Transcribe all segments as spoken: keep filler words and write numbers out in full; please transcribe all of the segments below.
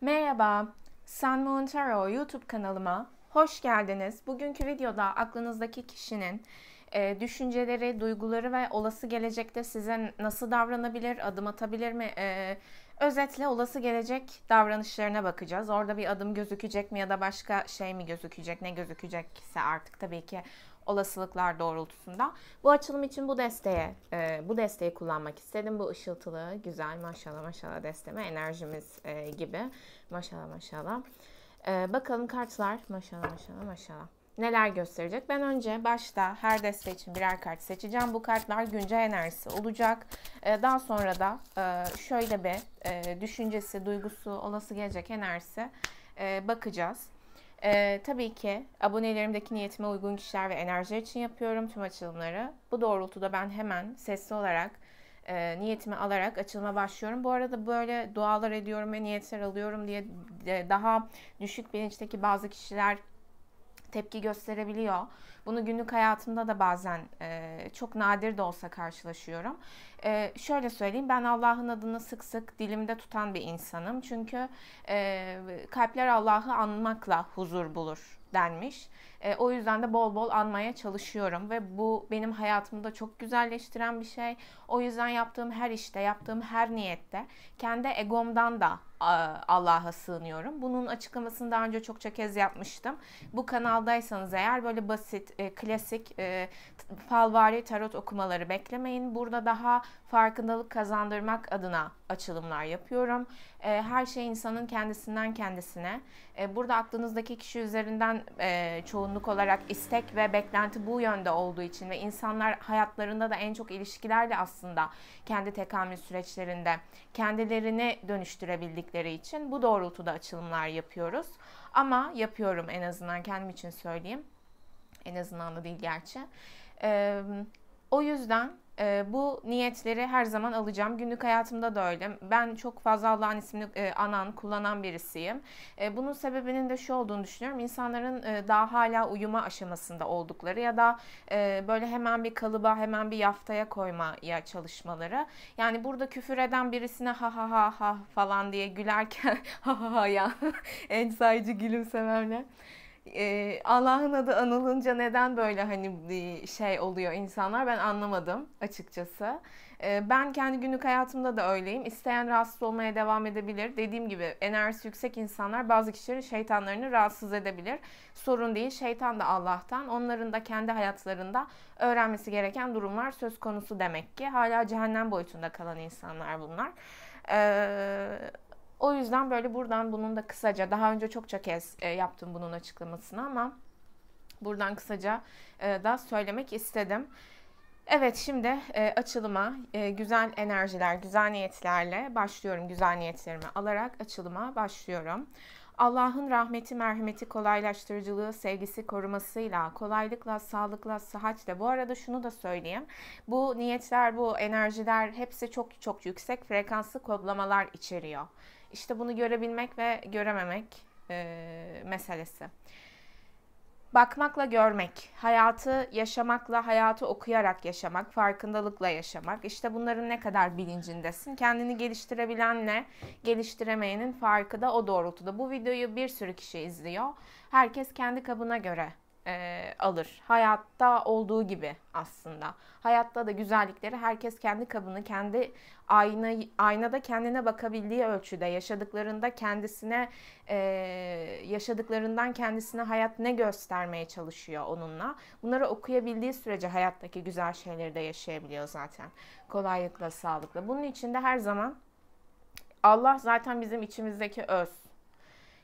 Merhaba, Sun Moon Tarot YouTube kanalıma hoş geldiniz. Bugünkü videoda aklınızdaki kişinin e, düşünceleri, duyguları ve olası gelecekte size nasıl davranabilir, adım atabilir mi? E, özetle olası gelecek davranışlarına bakacağız. Orada bir adım gözükecek mi ya da başka şey mi gözükecek, ne gözükecekse artık tabii ki olasılıklar doğrultusunda. Bu açılım için bu desteğe, e, bu desteği kullanmak istedim. Bu ışıltılı, güzel, maşallah maşallah desteme enerjimiz e, gibi. Maşallah maşallah. E, bakalım kartlar, maşallah maşallah maşallah. Neler gösterecek? Ben önce başta her deste için birer kart seçeceğim. Bu kartlar güncel enerjisi olacak. E, daha sonra da e, şöyle bir e, düşüncesi, duygusu, olası gelecek enerjisi e, bakacağız. Ee, tabii ki abonelerimdeki niyetime uygun kişiler ve enerjiler için yapıyorum tüm açılımları. Bu doğrultuda ben hemen sesli olarak e, niyetimi alarak açılıma başlıyorum. Bu arada böyle dualar ediyorum ve niyetler alıyorum diye e, daha düşük bilinçteki bazı kişiler tepki gösterebiliyor. Bunu günlük hayatımda da bazen e, çok nadir de olsa karşılaşıyorum. E, şöyle söyleyeyim, ben Allah'ın adını sık sık dilimde tutan bir insanım. Çünkü e, kalpler Allah'ı anmakla huzur bulur denmiş. E, o yüzden de bol bol anmaya çalışıyorum ve bu benim hayatımda çok güzelleştiren bir şey. O yüzden yaptığım her işte, yaptığım her niyette kendi egomdan da Allah'a sığınıyorum. Bunun açıklamasını daha önce çokça kez yapmıştım. Bu kanaldaysanız eğer böyle basit, e, klasik, e, falvari tarot okumaları beklemeyin. Burada daha farkındalık kazandırmak adına açılımlar yapıyorum. E, her şey insanın kendisinden kendisine. E, burada aklınızdaki kişi üzerinden e, çoğunluk olarak istek ve beklenti bu yönde olduğu için ve insanlar hayatlarında da en çok ilişkilerle aslında kendi tekamül süreçlerinde kendilerini dönüştürebildik için bu doğrultuda açılımlar yapıyoruz. Ama yapıyorum, en azından kendim için söyleyeyim. En azından da değil gerçi. Ee, o yüzden e, bu niyetleri her zaman alacağım. Günlük hayatımda da öyle. Ben çok fazla Allah'ın ismini e, anan, kullanan birisiyim. E, bunun sebebinin de şu olduğunu düşünüyorum. İnsanların e, daha hala uyuma aşamasında oldukları ya da e, böyle hemen bir kalıba, hemen bir yaftaya koymaya çalışmaları. Yani burada küfür eden birisine ha ha ha ha falan diye gülerken ha ha ha ya en sayıcı gülümsememle. Allah'ın adı anılınca neden böyle hani şey oluyor insanlar, ben anlamadım açıkçası. Ben kendi günlük hayatımda da öyleyim. İsteyen rahatsız olmaya devam edebilir. Dediğim gibi enerjisi yüksek insanlar bazı kişilerin şeytanlarını rahatsız edebilir. Sorun değil. Şeytan da Allah'tan. Onların da kendi hayatlarında öğrenmesi gereken durumlar söz konusu demek ki. Hala cehennem boyutunda kalan insanlar bunlar. Ee, O yüzden böyle buradan bunun da kısaca, daha önce çokça kez yaptım bunun açıklamasını ama buradan kısaca da söylemek istedim. Evet, şimdi açılıma güzel enerjiler, güzel niyetlerle başlıyorum. Güzel niyetlerimi alarak açılıma başlıyorum. Allah'ın rahmeti, merhameti, kolaylaştırıcılığı, sevgisi, korumasıyla, kolaylıkla, sağlıkla, sıhhatle. Bu arada şunu da söyleyeyim. Bu niyetler, bu enerjiler hepsi çok çok yüksek frekanslı kodlamalar içeriyor. İşte bunu görebilmek ve görememek e, meselesi. Bakmakla görmek, hayatı yaşamakla, hayatı okuyarak yaşamak, farkındalıkla yaşamak. İşte bunların ne kadar bilincindesin? Kendini geliştirebilenle geliştiremeyenin farkı da o doğrultuda. Bu videoyu bir sürü kişi izliyor. Herkes kendi kabına göre e, alır. Hayatta olduğu gibi aslında. Hayatta da güzellikleri herkes kendi kabını, kendi ayna, aynada kendine bakabildiği ölçüde, yaşadıklarında kendisine, e, yaşadıklarından kendisine hayat ne göstermeye çalışıyor onunla. Bunları okuyabildiği sürece hayattaki güzel şeyleri de yaşayabiliyor zaten. Kolaylıkla, sağlıkla. Bunun için de her zaman Allah zaten bizim içimizdeki öz.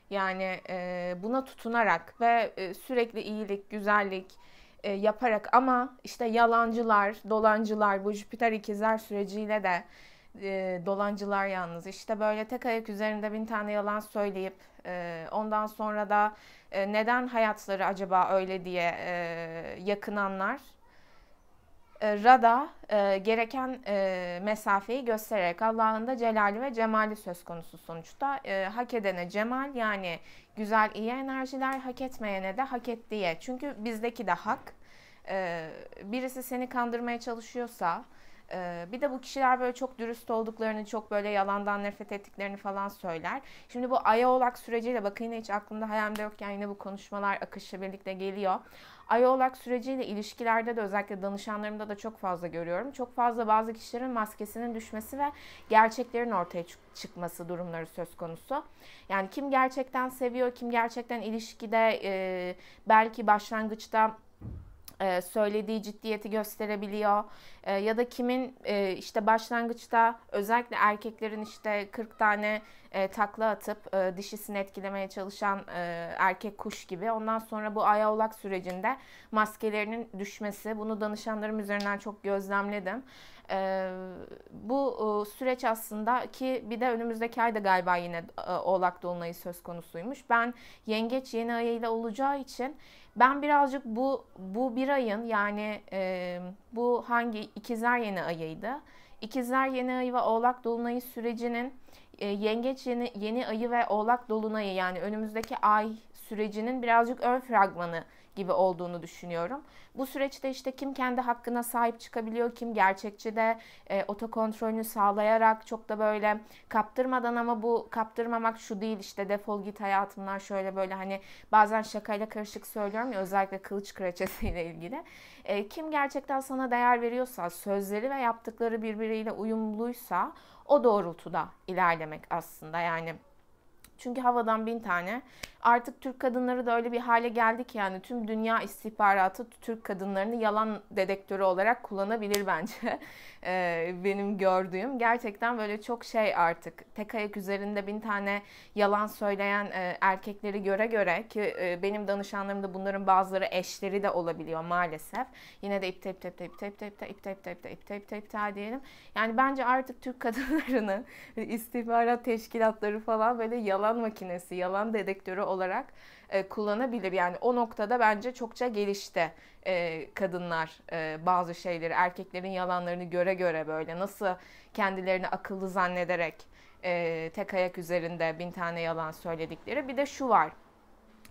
Yani e, buna tutunarak ve e, sürekli iyilik, güzellik e, yaparak ama işte yalancılar, dolancılar, bu Jüpiter ikizler süreciyle de e, dolancılar yalnız. İşte böyle tek ayak üzerinde bin tane yalan söyleyip e, ondan sonra da e, neden hayatları acaba öyle diye e, yakınanlar. Rada e, gereken e, mesafeyi göstererek Allah'ın da celali ve cemali söz konusu sonuçta. E, hak edene cemal, yani güzel iyi enerjiler, hak etmeyene de hak et diye. Çünkü bizdeki de hak. E, birisi seni kandırmaya çalışıyorsa Ee, bir de bu kişiler böyle çok dürüst olduklarını, çok böyle yalandan nefret ettiklerini falan söyler. Şimdi bu Ay Oğlak süreciyle, bakın hiç aklımda hayalimde yokken yine bu konuşmalar akışla birlikte geliyor. Ay Oğlak süreciyle ilişkilerde de, özellikle danışanlarımda da çok fazla görüyorum. Çok fazla bazı kişilerin maskesinin düşmesi ve gerçeklerin ortaya çıkması durumları söz konusu. Yani kim gerçekten seviyor, kim gerçekten ilişkide e, belki başlangıçta Ee, söylediği ciddiyeti gösterebiliyor ee, ya da kimin e, işte başlangıçta özellikle erkeklerin işte kırk tane e, takla atıp e, dişisini etkilemeye çalışan e, erkek kuş gibi, ondan sonra bu Ay Oğlak sürecinde maskelerinin düşmesi, bunu danışanlarım üzerinden çok gözlemledim. Ee, bu e, süreç aslında, ki bir de önümüzdeki ayda galiba yine e, Oğlak Dolunay'ı söz konusuymuş. Ben Yengeç yeni ayıyla olacağı için ben birazcık bu bu bir ayın, yani e, bu hangi ikizler yeni ayıydı? İkizler yeni ayı ve Oğlak Dolunay'ı sürecinin e, Yengeç yeni, yeni ayı ve Oğlak Dolunay'ı, yani önümüzdeki ay sürecinin birazcık ön fragmanı gibi olduğunu düşünüyorum. Bu süreçte işte kim kendi hakkına sahip çıkabiliyor, kim gerçekçi de e, otokontrolünü sağlayarak, çok da böyle kaptırmadan, ama bu kaptırmamak şu değil işte defol git hayatımdan, şöyle böyle, hani bazen şakayla karışık söylüyorum ya, özellikle kılıç kraliçesiyle ilgili. E, kim gerçekten sana değer veriyorsa, sözleri ve yaptıkları birbiriyle uyumluysa o doğrultuda ilerlemek aslında yani. Çünkü havadan bin tane. Artık Türk kadınları da öyle bir hale geldi ki, yani tüm dünya istihbaratı Türk kadınlarını yalan dedektörü olarak kullanabilir bence. Ee, benim gördüğüm. Gerçekten böyle çok şey artık. Tek ayak üzerinde bin tane yalan söyleyen e, erkekleri göre göre, ki e, benim danışanlarımda bunların bazıları eşleri de olabiliyor maalesef. Yine de ipte ipte ipte ipte ipte ipte ipte ipte ipte ipte ipte ipte diyelim. Yani bence artık Türk kadınlarını, istihbarat teşkilatları falan böyle yalan makinesi, yalan dedektörü olarak e, kullanabilir. Yani o noktada bence çokça gelişti e, kadınlar e, bazı şeyleri, erkeklerin yalanlarını göre göre, böyle nasıl kendilerini akıllı zannederek e, tek ayak üzerinde bin tane yalan söyledikleri. Bir de şu var,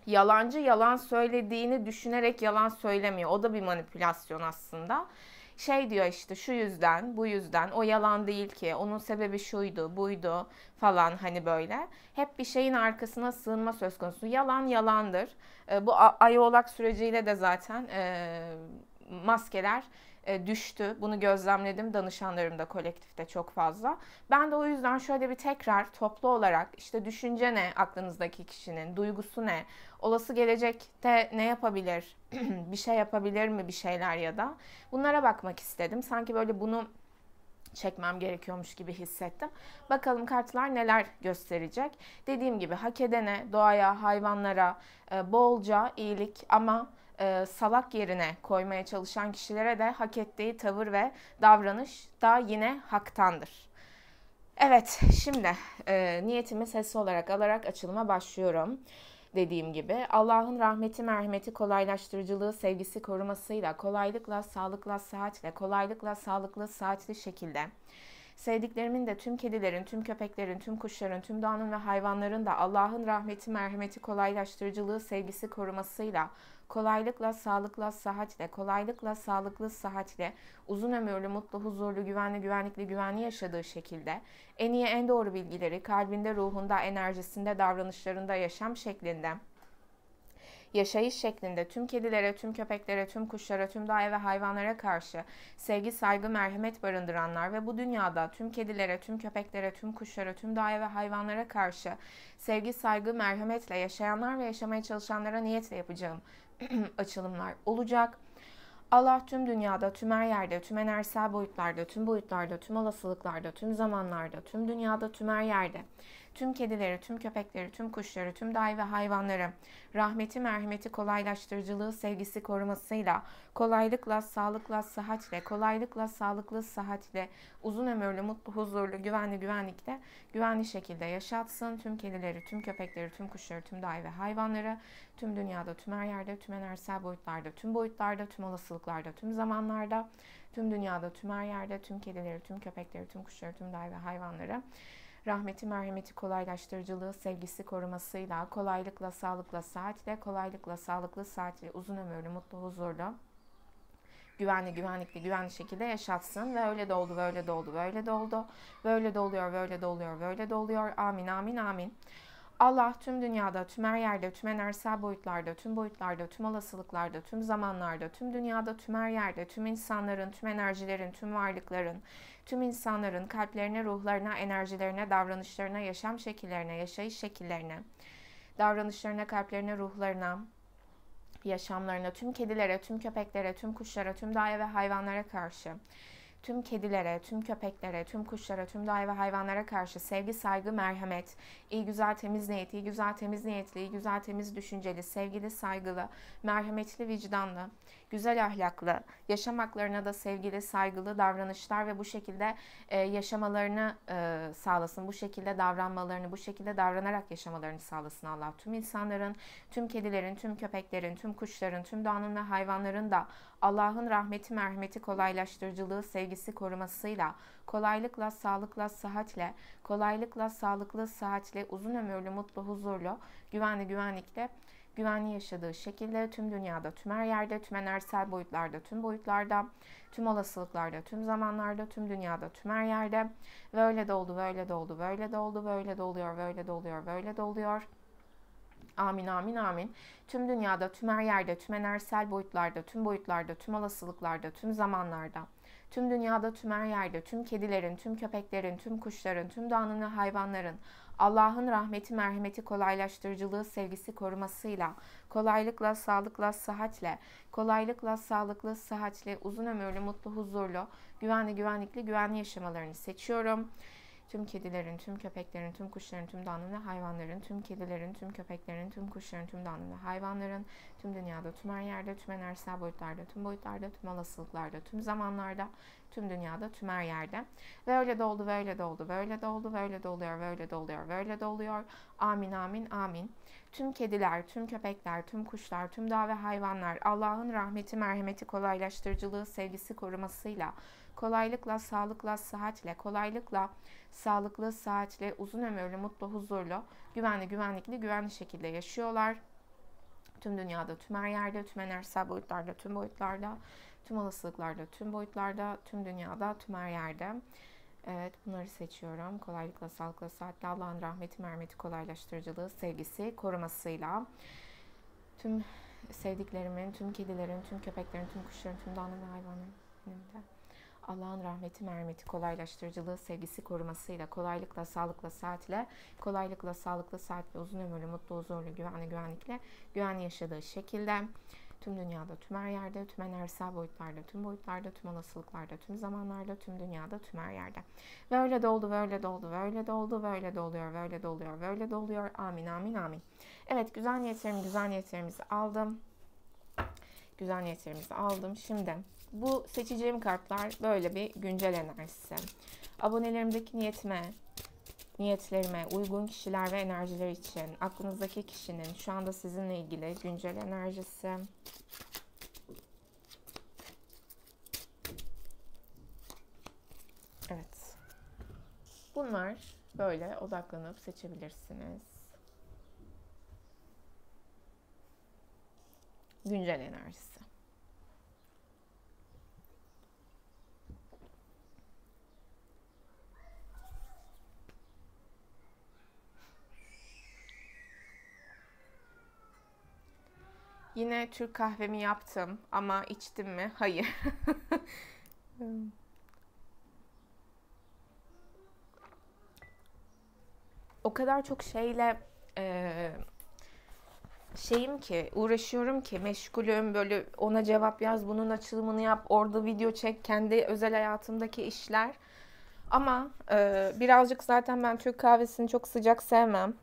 yalancı yalan söylediğini düşünerek yalan söylemiyor. O da bir manipülasyon aslında. Şey diyor işte, şu yüzden, bu yüzden, o yalan değil ki, onun sebebi şuydu, buydu falan, hani böyle. Hep bir şeyin arkasına sığınma söz konusu. Yalan yalandır. E, bu Ay Oğlak süreciyle de zaten e, maskeler e, düştü. Bunu gözlemledim danışanlarımda, kolektifte çok fazla. Ben de o yüzden şöyle bir tekrar toplu olarak işte düşünce ne, aklınızdaki kişinin duygusu ne, olası gelecekte ne yapabilir, bir şey yapabilir mi, bir şeyler, ya da bunlara bakmak istedim. Sanki böyle bunu çekmem gerekiyormuş gibi hissettim. Bakalım kartlar neler gösterecek. Dediğim gibi hak edene, doğaya, hayvanlara e, bolca iyilik, ama e, salak yerine koymaya çalışan kişilere de hak ettiği tavır ve davranış da yine haktandır. Evet, şimdi e, niyetimi sesli olarak alarak açılıma başlıyorum. Dediğim gibi Allah'ın rahmeti, merhameti, kolaylaştırıcılığı, sevgisi, korumasıyla, kolaylıkla, sağlıkla, sıhhatle, kolaylıkla, sağlıklı, sıhhatli şekilde, sevdiklerimin de, tüm kedilerin, tüm köpeklerin, tüm kuşların, tüm doğanın ve hayvanların da Allah'ın rahmeti, merhameti, kolaylaştırıcılığı, sevgisi, korumasıyla, kolaylıkla, sağlıkla, sıhhatle, kolaylıkla, sağlıklı, sıhhatle, uzun ömürlü, mutlu, huzurlu, güvenli, güvenlikli, güvenli yaşadığı şekilde, en iyi, en doğru bilgileri kalbinde, ruhunda, enerjisinde, davranışlarında, yaşam şeklinde, yaşayış şeklinde, tüm kedilere, tüm köpeklere, tüm kuşlara, tüm doğaya ve hayvanlara karşı sevgi, saygı, merhamet barındıranlar ve bu dünyada tüm kedilere, tüm köpeklere, tüm kuşlara, tüm doğaya ve hayvanlara karşı sevgi, saygı, merhametle yaşayanlar ve yaşamaya çalışanlara niyetle yapacağım açılımlar olacak. Allah tüm dünyada, tüm her yerde, tüm enerjisel boyutlarda, tüm boyutlarda, tüm olasılıklarda, tüm zamanlarda, tüm dünyada, tüm her yerde, tüm kedileri, tüm köpekleri, tüm kuşları, tüm doğayı ve hayvanları rahmeti, merhameti, kolaylaştırıcılığı, sevgisi, korumasıyla, kolaylıkla, sağlıkla, sıhhatle, kolaylıkla, sağlıklı, sıhhatle, uzun ömürlü, mutlu, huzurlu, güvenli, güvenlikte, güvenli şekilde yaşatsın. Tüm kedileri, tüm köpekleri, tüm kuşları, tüm doğayı ve hayvanları, tüm dünyada, tüm her yerde, tüm enerjisel boyutlarda, tüm boyutlarda, tüm olasılıklarda, tüm zamanlarda, tüm dünyada, tüm her yerde, tüm kedileri, tüm köpekleri, tüm kuşları, tüm doğayı ve hayvanları rahmeti, merhameti, kolaylaştırıcılığı, sevgisi, korumasıyla, kolaylıkla, sağlıkla, sıhhatle, kolaylıkla, sağlıklı, sıhhatli, uzun ömürlü, mutlu, huzurlu, güvenli, güvenlikli, güvenli şekilde yaşatsın. Ve öyle de oldu, böyle de oldu, böyle de oldu. Böyle de oluyor, böyle de oluyor, böyle de oluyor. Amin, amin, amin. Allah tüm dünyada, tüm her yerde, tüm enerjisel boyutlarda, tüm boyutlarda, tüm olasılıklarda, tüm zamanlarda, tüm dünyada, tüm her yerde, tüm insanların, tüm enerjilerin, tüm varlıkların, tüm insanların kalplerine, ruhlarına, enerjilerine, davranışlarına, yaşam şekillerine, yaşayış şekillerine, davranışlarına, kalplerine, ruhlarına, yaşamlarına, tüm kedilere, tüm köpeklere, tüm kuşlara, tüm dağ ve hayvanlara karşı, tüm kedilere, tüm köpeklere, tüm kuşlara, tüm dağ ve hayvanlara karşı sevgi, saygı, merhamet, iyi güzel temiz niyet, iyi güzel temiz niyetli, iyi güzel temiz düşünceli, sevgili, saygılı, merhametli, vicdanlı, güzel ahlaklı, yaşam haklarına da sevgili, saygılı davranışlar ve bu şekilde e, yaşamalarını e, sağlasın. Bu şekilde davranmalarını, bu şekilde davranarak yaşamalarını sağlasın Allah. Tüm insanların, tüm kedilerin, tüm köpeklerin, tüm kuşların, tüm doğanın ve hayvanların da Allah'ın rahmeti, merhameti, kolaylaştırıcılığı, sevgisi, korumasıyla, kolaylıkla, sağlıkla, sıhhatle, kolaylıkla, sağlıklı, sıhhatle, uzun ömürlü, mutlu, huzurlu, güvenli, güvenlikle, güvenli yaşadığı şekilde tüm dünyada, tüm her yerde, tüm enerjisel boyutlarda, tüm boyutlarda, tüm olasılıklarda, tüm zamanlarda, tüm dünyada, tüm her yerde ve öyle de oldu, böyle de oldu, böyle de oldu, böyle de oluyor, böyle de oluyor, böyle de oluyor. Amin, amin, amin. Tüm dünyada, tüm her yerde, tüm enerjisel boyutlarda, tüm boyutlarda, tüm olasılıklarda, tüm zamanlarda, tüm dünyada, tüm her yerde, tüm kedilerin, tüm köpeklerin, tüm kuşların, tüm doğanın ve hayvanların Allah'ın rahmeti, merhameti, kolaylaştırıcılığı, sevgisi, korumasıyla, kolaylıkla, sağlıkla, sıhhatle, kolaylıkla, sağlıklı, sıhhatle, uzun ömürlü, mutlu, huzurlu, güvenli, güvenlikli, güvenli yaşamalarını seçiyorum. Tüm kedilerin, tüm köpeklerin, tüm kuşların, tüm doğanın ve hayvanların, tüm kedilerin, tüm köpeklerin, tüm kuşların, tüm doğanın ve hayvanların, tüm dünyada, tüm her yerde, tüm enerjisel boyutlarda, tüm boyutlarda, tüm olasılıklarda, tüm zamanlarda, tüm dünyada, tüm her yerde. Ve öyle de oldu, böyle de oldu, böyle de oldu, böyle de oluyor, böyle de oluyor, böyle de oluyor. Amin, amin, amin. Tüm kediler, tüm köpekler, tüm kuşlar, tüm dağ ve hayvanlar Allah'ın rahmeti, merhameti, kolaylaştırıcılığı, sevgisi, korumasıyla, kolaylıkla, sağlıkla, sıhhatle, kolaylıkla, sağlıklı, sıhhatle, uzun ömürlü, mutlu, huzurlu, güvenli, güvenlikli, güvenli şekilde yaşıyorlar. Tüm dünyada, tüm her yerde, tüm enerjisel boyutlarda, tüm boyutlarda, tüm olasılıklarda, tüm boyutlarda, tüm dünyada, tüm her yerde. Evet, bunları seçiyorum. Kolaylıkla, sağlıkla, sıhhatle, Allah'ın rahmeti, merhameti, kolaylaştırıcılığı, sevgisi, korumasıyla. Tüm sevdiklerimin, tüm kedilerin, tüm köpeklerin, tüm kuşların, tüm dağın ve hayvanların önünde. Allah'ın rahmeti, merhameti, kolaylaştırıcılığı, sevgisi, korumasıyla, kolaylıkla, sağlıkla, sıhhatle, kolaylıkla, sağlıklı, sıhhatle, uzun ömürlü, mutlu, huzurlu, güvenli, güvenlikle, güvenli yaşadığı şekilde tüm dünyada, tüm her yerde, tüm enerjisel boyutlarda, tüm boyutlarda, tüm olasılıklarda, tüm zamanlarda, tüm dünyada, tüm her yerde. Ve öyle de oldu, böyle de oldu, böyle de oldu, böyle de oluyor, böyle de oluyor, böyle de oluyor. Amin, amin, amin. Evet, güzel niyetlerimi, güzel niyetlerimizi aldım. Güzel niyetlerimizi aldım. Şimdi bu seçeceğim kartlar böyle bir güncel enerjisi. Abonelerimdeki niyetime, niyetlerime uygun kişiler ve enerjiler için aklınızdaki kişinin şu anda sizinle ilgili güncel enerjisi. Evet. Bunlar böyle odaklanıp seçebilirsiniz. Güncel enerjisi. Yine Türk kahvemi yaptım ama içtim mi? Hayır. O kadar çok şeyle e, şeyim ki, uğraşıyorum ki, meşgulüm, böyle ona cevap yaz, bunun açılımını yap, orada video çek, kendi özel hayatımdaki işler. Ama e, birazcık zaten ben Türk kahvesini çok sıcak sevmem.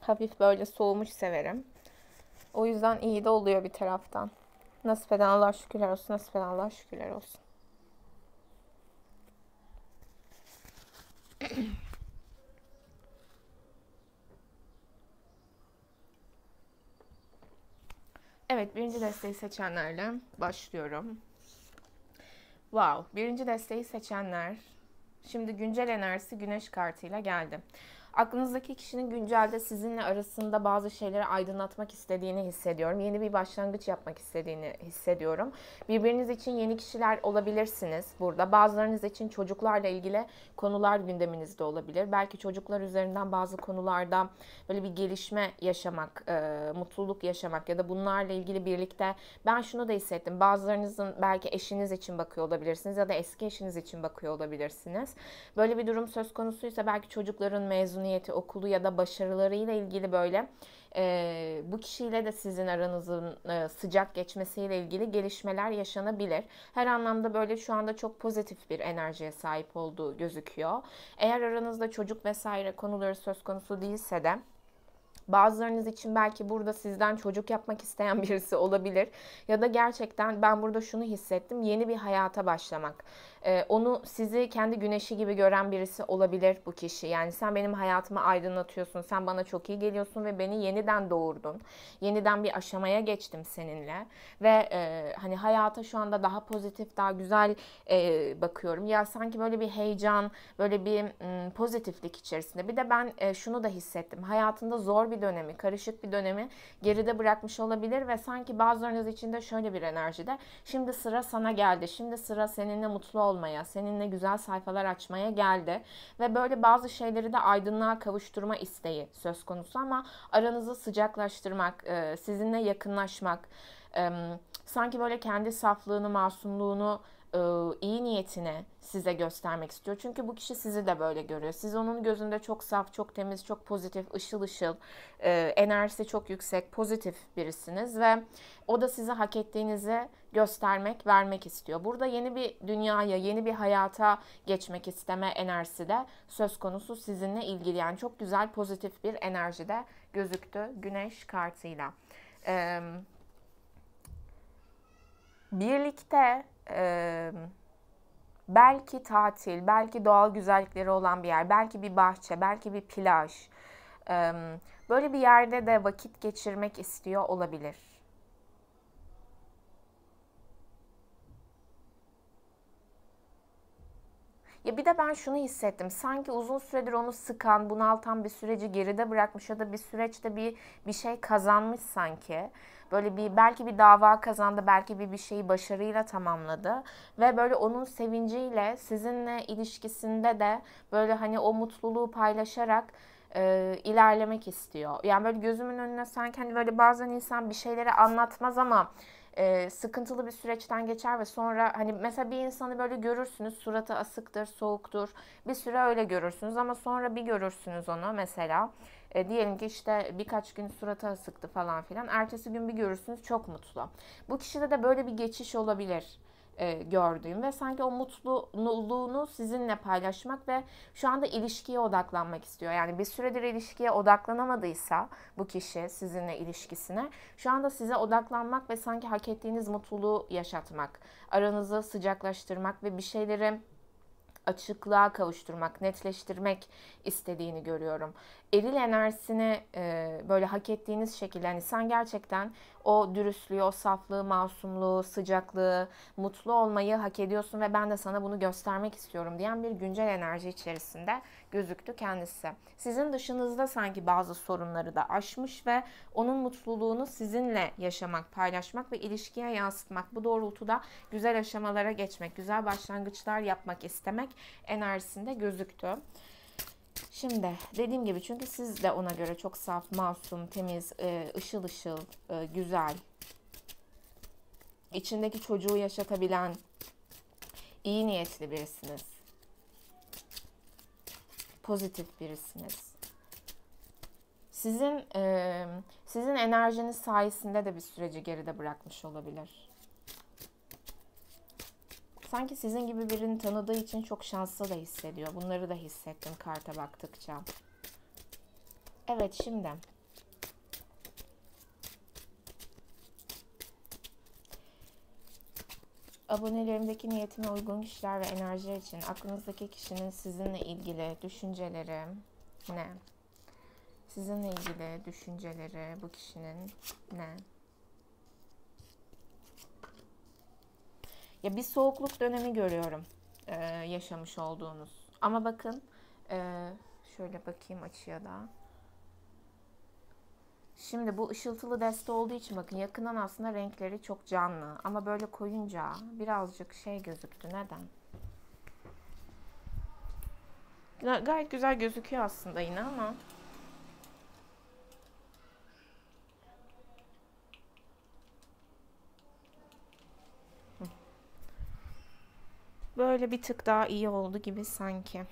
Hafif böyle soğumuş severim. O yüzden iyi de oluyor bir taraftan. Nasip eden Allah'a şükürler olsun. Nasip eden Allah'a şükürler olsun. Evet, birinci desteği seçenlerle başlıyorum. Wow, birinci desteği seçenler. Şimdi güncel enerjisi güneş kartıyla geldi. Aklınızdaki kişinin güncelde sizinle arasında bazı şeyleri aydınlatmak istediğini hissediyorum. Yeni bir başlangıç yapmak istediğini hissediyorum. Birbiriniz için yeni kişiler olabilirsiniz burada. Bazılarınız için çocuklarla ilgili konular gündeminizde olabilir. Belki çocuklar üzerinden bazı konularda böyle bir gelişme yaşamak, e, mutluluk yaşamak ya da bunlarla ilgili birlikte ben şunu da hissettim. Bazılarınızın belki eşiniz için bakıyor olabilirsiniz ya da eski eşiniz için bakıyor olabilirsiniz. Böyle bir durum söz konusuysa belki çocukların mezuniyeti, okulu ya da başarılarıyla ilgili böyle e, bu kişiyle de sizin aranızın e, sıcak geçmesiyle ilgili gelişmeler yaşanabilir. Her anlamda böyle şu anda çok pozitif bir enerjiye sahip olduğu gözüküyor. Eğer aranızda çocuk vesaire konuları söz konusu değilse de bazılarınız için belki burada sizden çocuk yapmak isteyen birisi olabilir. Ya da gerçekten ben burada şunu hissettim. Yeni bir hayata başlamak. Ee, onu sizi kendi güneşi gibi gören birisi olabilir bu kişi. Yani sen benim hayatımı aydınlatıyorsun. Sen bana çok iyi geliyorsun ve beni yeniden doğurdun. Yeniden bir aşamaya geçtim seninle. Ve e, hani hayata şu anda daha pozitif, daha güzel e, bakıyorum. Ya sanki böyle bir heyecan, böyle bir m, pozitiflik içerisinde. Bir de ben e, şunu da hissettim. Hayatında zor bir bir dönemi, karışık bir dönemi geride bırakmış olabilir ve sanki bazılarınız için de şöyle bir enerjide şimdi sıra sana geldi, şimdi sıra seninle mutlu olmaya, seninle güzel sayfalar açmaya geldi ve böyle bazı şeyleri de aydınlığa kavuşturma isteği söz konusu ama aranızı sıcaklaştırmak, sizinle yakınlaşmak, sanki böyle kendi saflığını, masumluğunu, iyi niyetini size göstermek istiyor. Çünkü bu kişi sizi de böyle görüyor. Siz onun gözünde çok saf, çok temiz, çok pozitif, ışıl ışıl, enerjisi çok yüksek, pozitif birisiniz ve o da size hak ettiğinizi göstermek, vermek istiyor. Burada yeni bir dünyaya, yeni bir hayata geçmek isteme enerjisi de söz konusu sizinle ilgili. Yani çok güzel, pozitif bir enerji de gözüktü Güneş kartıyla. Ee, birlikte Ee, belki tatil, belki doğal güzellikleri olan bir yer, belki bir bahçe, belki bir plaj, ee, böyle bir yerde de vakit geçirmek istiyor olabilir. Ya bir de ben şunu hissettim. Sanki uzun süredir onu sıkan, bunaltan bir süreci geride bırakmış ya da bir süreçte bir bir şey kazanmış sanki. Böyle bir belki bir dava kazandı, belki bir bir şeyi başarıyla tamamladı ve böyle onun sevinciyle sizinle ilişkisinde de böyle hani o mutluluğu paylaşarak e, ilerlemek istiyor. Yani böyle gözümün önüne sanki hani böyle bazen insan bir şeyleri anlatmaz ama Ee, sıkıntılı bir süreçten geçer ve sonra hani mesela bir insanı böyle görürsünüz, suratı asıktır, soğuktur, bir süre öyle görürsünüz ama sonra bir görürsünüz onu mesela e, diyelim ki işte birkaç gün suratı asıktı falan filan, ertesi gün bir görürsünüz çok mutlu. Bu kişide de böyle bir geçiş olabilir e, gördüğüm ve sanki o mutluluğunu sizinle paylaşmak ve şu anda ilişkiye odaklanmak istiyor. Yani bir süredir ilişkiye odaklanamadıysa bu kişi sizinle ilişkisine şu anda size odaklanmak ve sanki hak ettiğiniz mutluluğu yaşatmak, aranızı sıcaklaştırmak ve bir şeyleri açıklığa kavuşturmak, netleştirmek istediğini görüyorum. Eril enerjisini e, böyle hak ettiğiniz şekilde, hani sen gerçekten o dürüstlüğü, o saflığı, masumluğu, sıcaklığı, mutlu olmayı hak ediyorsun ve ben de sana bunu göstermek istiyorum diyen bir güncel enerji içerisinde gözüktü kendisi. Sizin dışınızda sanki bazı sorunları da aşmış ve onun mutluluğunu sizinle yaşamak, paylaşmak ve ilişkiye yansıtmak, bu doğrultuda güzel aşamalara geçmek, güzel başlangıçlar yapmak istemek enerjisinde gözüktü. Şimdi dediğim gibi çünkü siz de ona göre çok saf, masum, temiz, ışıl ışıl, güzel, içindeki çocuğu yaşatabilen iyi niyetli birisiniz. Pozitif birisiniz. Sizin sizin enerjiniz sayesinde de bir süreci geride bırakmış olabilir. Sanki sizin gibi birini tanıdığı için çok şanslı da hissediyor. Bunları da hissettim karta baktıkça. Evet, şimdi abonelerimdeki niyetime uygun kişiler ve enerjiler için aklınızdaki kişinin sizinle ilgili düşünceleri ne? Sizinle ilgili düşünceleri bu kişinin ne? Ya bir soğukluk dönemi görüyorum e, yaşamış olduğunuz. Ama bakın e, Şöyle bakayım açıya da. Şimdi bu ışıltılı deste olduğu için bakın yakından aslında renkleri çok canlı. Ama böyle koyunca birazcık şey gözüktü. Neden? Gayet güzel gözüküyor aslında yine ama. Böyle bir tık daha iyi oldu gibi sanki.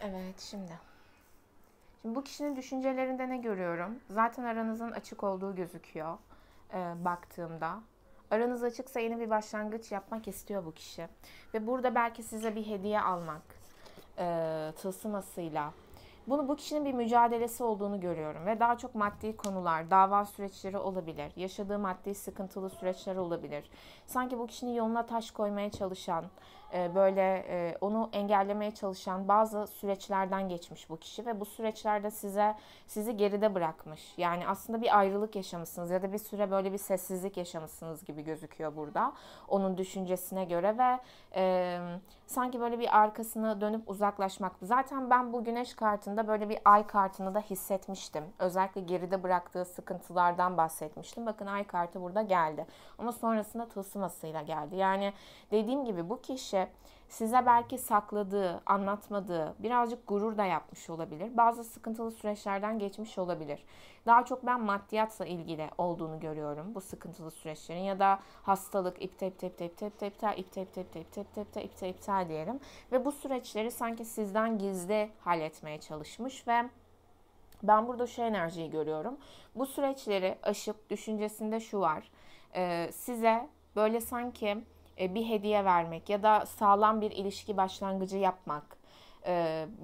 Evet şimdi. Şimdi bu kişinin düşüncelerinde ne görüyorum? Zaten aranızın açık olduğu gözüküyor e, baktığımda. Aranız açıksa yeni bir başlangıç yapmak istiyor bu kişi. Ve burada belki size bir hediye almak e, tılsımasıyla. Bunu bu kişinin bir mücadelesi olduğunu görüyorum ve daha çok maddi konular, dava süreçleri olabilir, yaşadığı maddi sıkıntılı süreçler olabilir. Sanki bu kişinin yoluna taş koymaya çalışan, böyle onu engellemeye çalışan bazı süreçlerden geçmiş bu kişi ve bu süreçlerde size sizi geride bırakmış. Yani aslında bir ayrılık yaşamışsınız ya da bir süre böyle bir sessizlik yaşamışsınız gibi gözüküyor burada. Onun düşüncesine göre ve e, sanki böyle bir arkasını dönüp uzaklaşmak. Zaten ben bu güneş kartında böyle bir ay kartını da hissetmiştim. Özellikle geride bıraktığı sıkıntılardan bahsetmiştim. Bakın ay kartı burada geldi. Ama sonrasında tılsımasıyla geldi. Yani dediğim gibi bu kişi size belki sakladığı, anlatmadığı, birazcık gurur da yapmış olabilir. Bazı sıkıntılı süreçlerden geçmiş olabilir. Daha çok ben maddiyatla ilgili olduğunu görüyorum bu sıkıntılı süreçlerin ya da hastalık, ipte ipte ipte ipte ipte ipte ipte ipte ipte ipte ipte ipte ipte diyelim. Ve bu süreçleri sanki sizden gizli halletmeye çalışmış ve ben burada şu enerjiyi görüyorum. Bu süreçleri aşıp düşüncesinde şu var. Size böyle sanki bir hediye vermek ya da sağlam bir ilişki başlangıcı yapmak,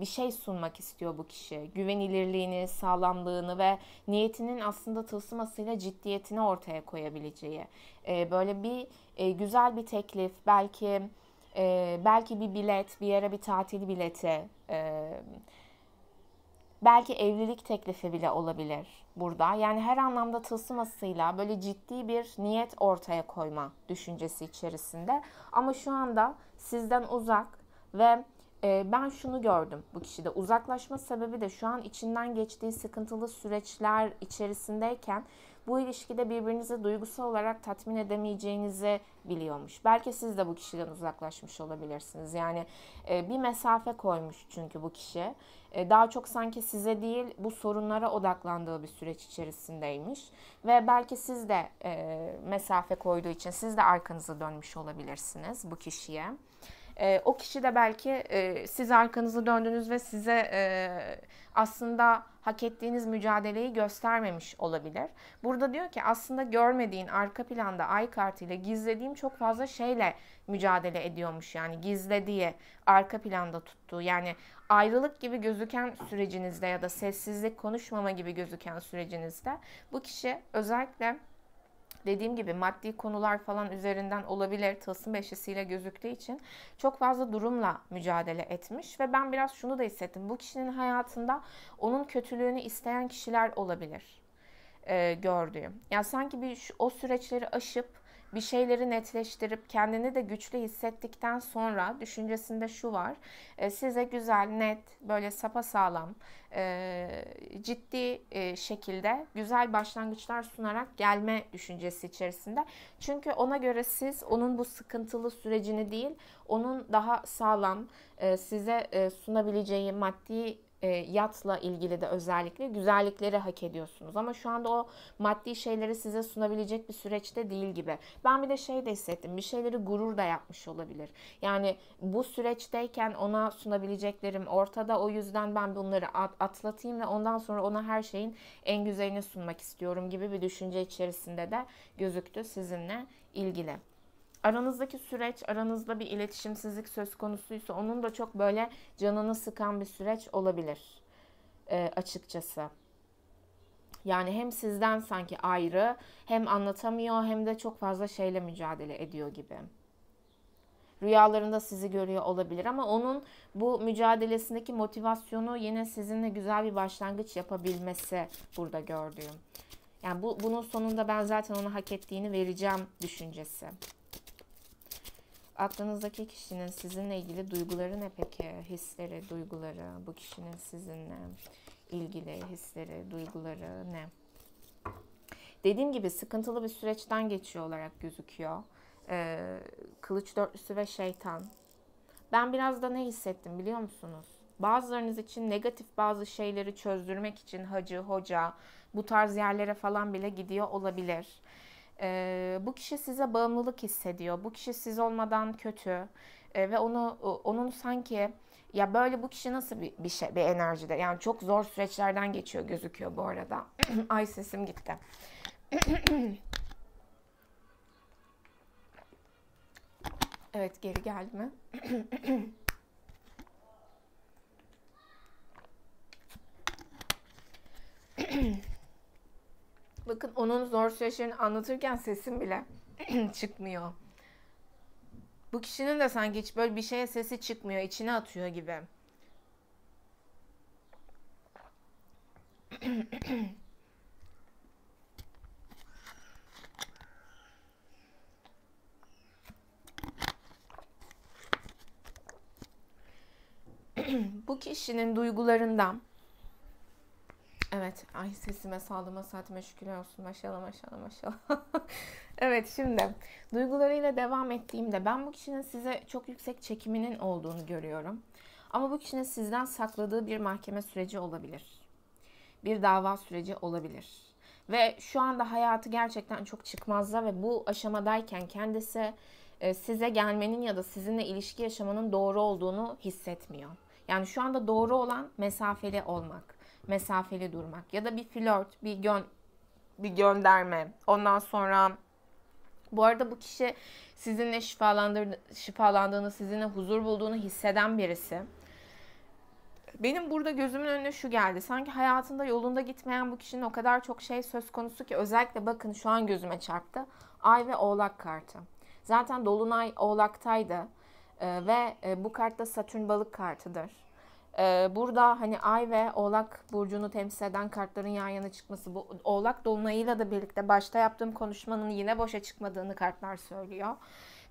bir şey sunmak istiyor bu kişi. Güvenilirliğini, sağlamlığını ve niyetinin aslında tılsımasıyla ciddiyetini ortaya koyabileceği. Böyle bir güzel bir teklif, belki belki bir bilet, bir yere bir tatil bileti, belki evlilik teklifi bile olabilir burada. Yani her anlamda tılsımasıyla böyle ciddi bir niyet ortaya koyma düşüncesi içerisinde. Ama şu anda sizden uzak ve ben şunu gördüm bu kişide. Uzaklaşma sebebi de şu an içinden geçtiği sıkıntılı süreçler içerisindeyken bu ilişkide birbirinizi duygusal olarak tatmin edemeyeceğinizi biliyormuş. Belki siz de bu kişiden uzaklaşmış olabilirsiniz. Yani bir mesafe koymuş çünkü bu kişi. Daha çok sanki size değil bu sorunlara odaklandığı bir süreç içerisindeymiş. Ve belki siz de mesafe koyduğu için siz de arkanızı dönmüş olabilirsiniz bu kişiye. O kişi de belki siz arkanızı döndünüz ve size aslında hak ettiğiniz mücadeleyi göstermemiş olabilir. Burada diyor ki aslında görmediğin arka planda ay kartıyla gizlediğim çok fazla şeyle mücadele ediyormuş. Yani gizlediği, arka planda tuttuğu, yani ayrılık gibi gözüken sürecinizde ya da sessizlik, konuşmama gibi gözüken sürecinizde bu kişi özellikle dediğim gibi maddi konular falan üzerinden olabilir. Tılsım beşlisiyle gözüktüğü için çok fazla durumla mücadele etmiş. Ve ben biraz şunu da hissettim. Bu kişinin hayatında onun kötülüğünü isteyen kişiler olabilir e, gördüğüm. Yani sanki bir o süreçleri aşıp bir şeyleri netleştirip kendini de güçlü hissettikten sonra düşüncesinde şu var. E, size güzel, net, böyle sapasağlam, e, ciddi e, şekilde güzel başlangıçlar sunarak gelme düşüncesi içerisinde. Çünkü ona göre siz onun bu sıkıntılı sürecini değil, onun daha sağlam e, size e, sunabileceği maddi E, yatla ilgili de özellikle güzellikleri hak ediyorsunuz. Ama şu anda o maddi şeyleri size sunabilecek bir süreçte değil gibi. Ben bir de şey de hissettim. Bir şeyleri gurur da yapmış olabilir. Yani bu süreçteyken ona sunabileceklerim ortada. O yüzden ben bunları at atlatayım ve ondan sonra ona her şeyin en güzelini sunmak istiyorum gibi bir düşünce içerisinde de gözüktü sizinle ilgili. Aranızdaki süreç, aranızda bir iletişimsizlik söz konusuysa onun da çok böyle canını sıkan bir süreç olabilir e, açıkçası. Yani hem sizden sanki ayrı, hem anlatamıyor hem de çok fazla şeyle mücadele ediyor gibi. Rüyalarında sizi görüyor olabilir ama onun bu mücadelesindeki motivasyonu yine sizinle güzel bir başlangıç yapabilmesi burada gördüğüm. Yani bu, bunun sonunda ben zaten ona hak ettiğini vereceğim düşüncesi. Aklınızdaki kişinin sizinle ilgili duyguları ne peki? Hisleri, duyguları, bu kişinin sizinle ilgili hisleri, duyguları ne? Dediğim gibi sıkıntılı bir süreçten geçiyor olarak gözüküyor. Ee, kılıç dörtlüsü ve şeytan. Ben biraz da ne hissettim biliyor musunuz? Bazılarınız için negatif bazı şeyleri çözdürmek için hacı, hoca, bu tarz yerlere falan bile gidiyor olabilir. Ee, bu kişi size bağımlılık hissediyor. Bu kişi siz olmadan kötü ee, ve onu onun sanki ya böyle bu kişi nasıl bir, bir şey bir enerjide yani çok zor süreçlerden geçiyor gözüküyor bu arada. Ay sesim gitti. Evet geri geldi mi? Bakın onun zor süreçlerini anlatırken sesim bile çıkmıyor. Bu kişinin de sanki hiç böyle bir şeye sesi çıkmıyor, içine atıyor gibi. Bu kişinin duygularından, evet, ay sesime, sağlığıma, saatime şükürler olsun. Maşallah, maşallah, maşallah. Evet, şimdi duygularıyla devam ettiğimde ben bu kişinin size çok yüksek çekiminin olduğunu görüyorum. Ama bu kişinin sizden sakladığı bir mahkeme süreci olabilir. Bir dava süreci olabilir. Ve şu anda hayatı gerçekten çok çıkmazda ve bu aşamadayken kendisi size gelmenin ya da sizinle ilişki yaşamanın doğru olduğunu hissetmiyor. Yani şu anda doğru olan mesafeli olmak. Mesafeli durmak ya da bir flört, bir gön bir gönderme. Ondan sonra bu arada bu kişi sizinle şifalandır şifalandığını, sizinle huzur bulduğunu hisseden birisi. Benim burada gözümün önüne şu geldi. Sanki hayatında yolunda gitmeyen bu kişinin o kadar çok şey söz konusu ki özellikle bakın şu an gözüme çarptı. Ay ve Oğlak kartı. Zaten Dolunay Oğlak'taydı ee, ve bu kartta Satürn Balık kartıdır. Burada hani Ay ve Oğlak burcunu temsil eden kartların yan yana çıkması, bu Oğlak dolunayıyla da birlikte başta yaptığım konuşmanın yine boşa çıkmadığını kartlar söylüyor.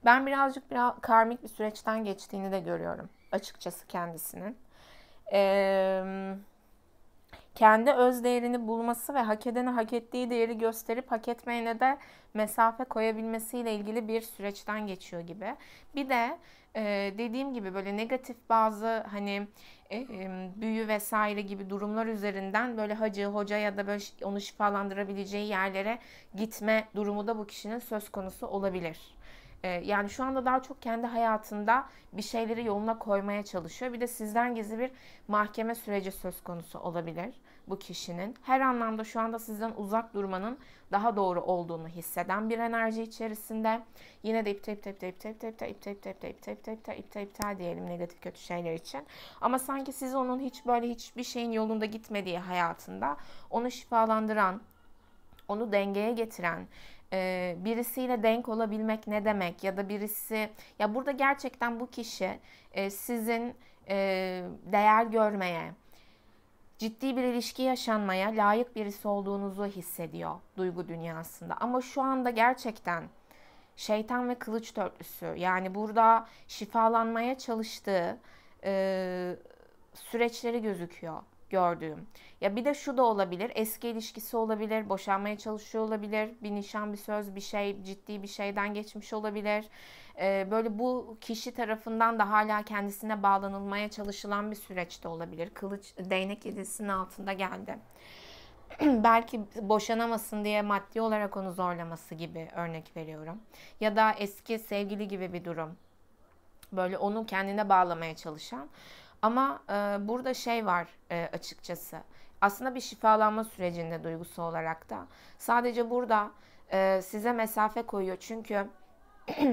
Ben birazcık biraz karmik bir süreçten geçtiğini de görüyorum açıkçası kendisinin. Ee, kendi öz değerini bulması ve hak edene hak ettiği değeri gösterip hak etmeyene de mesafe koyabilmesiyle ilgili bir süreçten geçiyor gibi. Bir de Ee, dediğim gibi böyle negatif bazı hani e, e, büyü vesaire gibi durumlar üzerinden böyle hacı, hoca ya da böyle onu şifalandırabileceği yerlere gitme durumu da bu kişinin söz konusu olabilir. Ee, yani şu anda daha çok kendi hayatında bir şeyleri yoluna koymaya çalışıyor. Bir de sizden gizli bir mahkeme süreci söz konusu olabilir bu kişinin. Her anlamda şu anda sizden uzak durmanın daha doğru olduğunu hisseden bir enerji içerisinde. Yine de iptal iptal iptal iptal iptal iptal iptal iptal iptal iptal iptal iptal iptal iptal diyelim negatif kötü şeyler için. Ama sanki siz onun hiç böyle hiçbir şeyin yolunda gitmediği hayatında onu şifalandıran, onu dengeye getiren, birisiyle denk olabilmek ne demek ya da birisi ya burada gerçekten bu kişi sizin değer görmeye, ciddi bir ilişki yaşanmaya layık birisi olduğunuzu hissediyor duygu dünyasında. Ama şu anda gerçekten şeytan ve kılıç dörtlüsü yani burada şifalanmaya çalıştığı e, süreçleri gözüküyor gördüğüm. Ya bir de şu da olabilir, eski ilişkisi olabilir, boşanmaya çalışıyor olabilir, bir nişan, bir söz, bir şey, ciddi bir şeyden geçmiş olabilir. Ee, böyle bu kişi tarafından da hala kendisine bağlanılmaya çalışılan bir süreçte olabilir. Kılıç değnek yedisinin altında geldi. Belki boşanamasın diye maddi olarak onu zorlaması gibi örnek veriyorum. Ya da eski sevgili gibi bir durum. Böyle onu kendine bağlamaya çalışan. Ama e, burada şey var e, açıkçası. Aslında bir şifalanma sürecinde duygusu olarak da. Sadece burada e, size mesafe koyuyor. Çünkü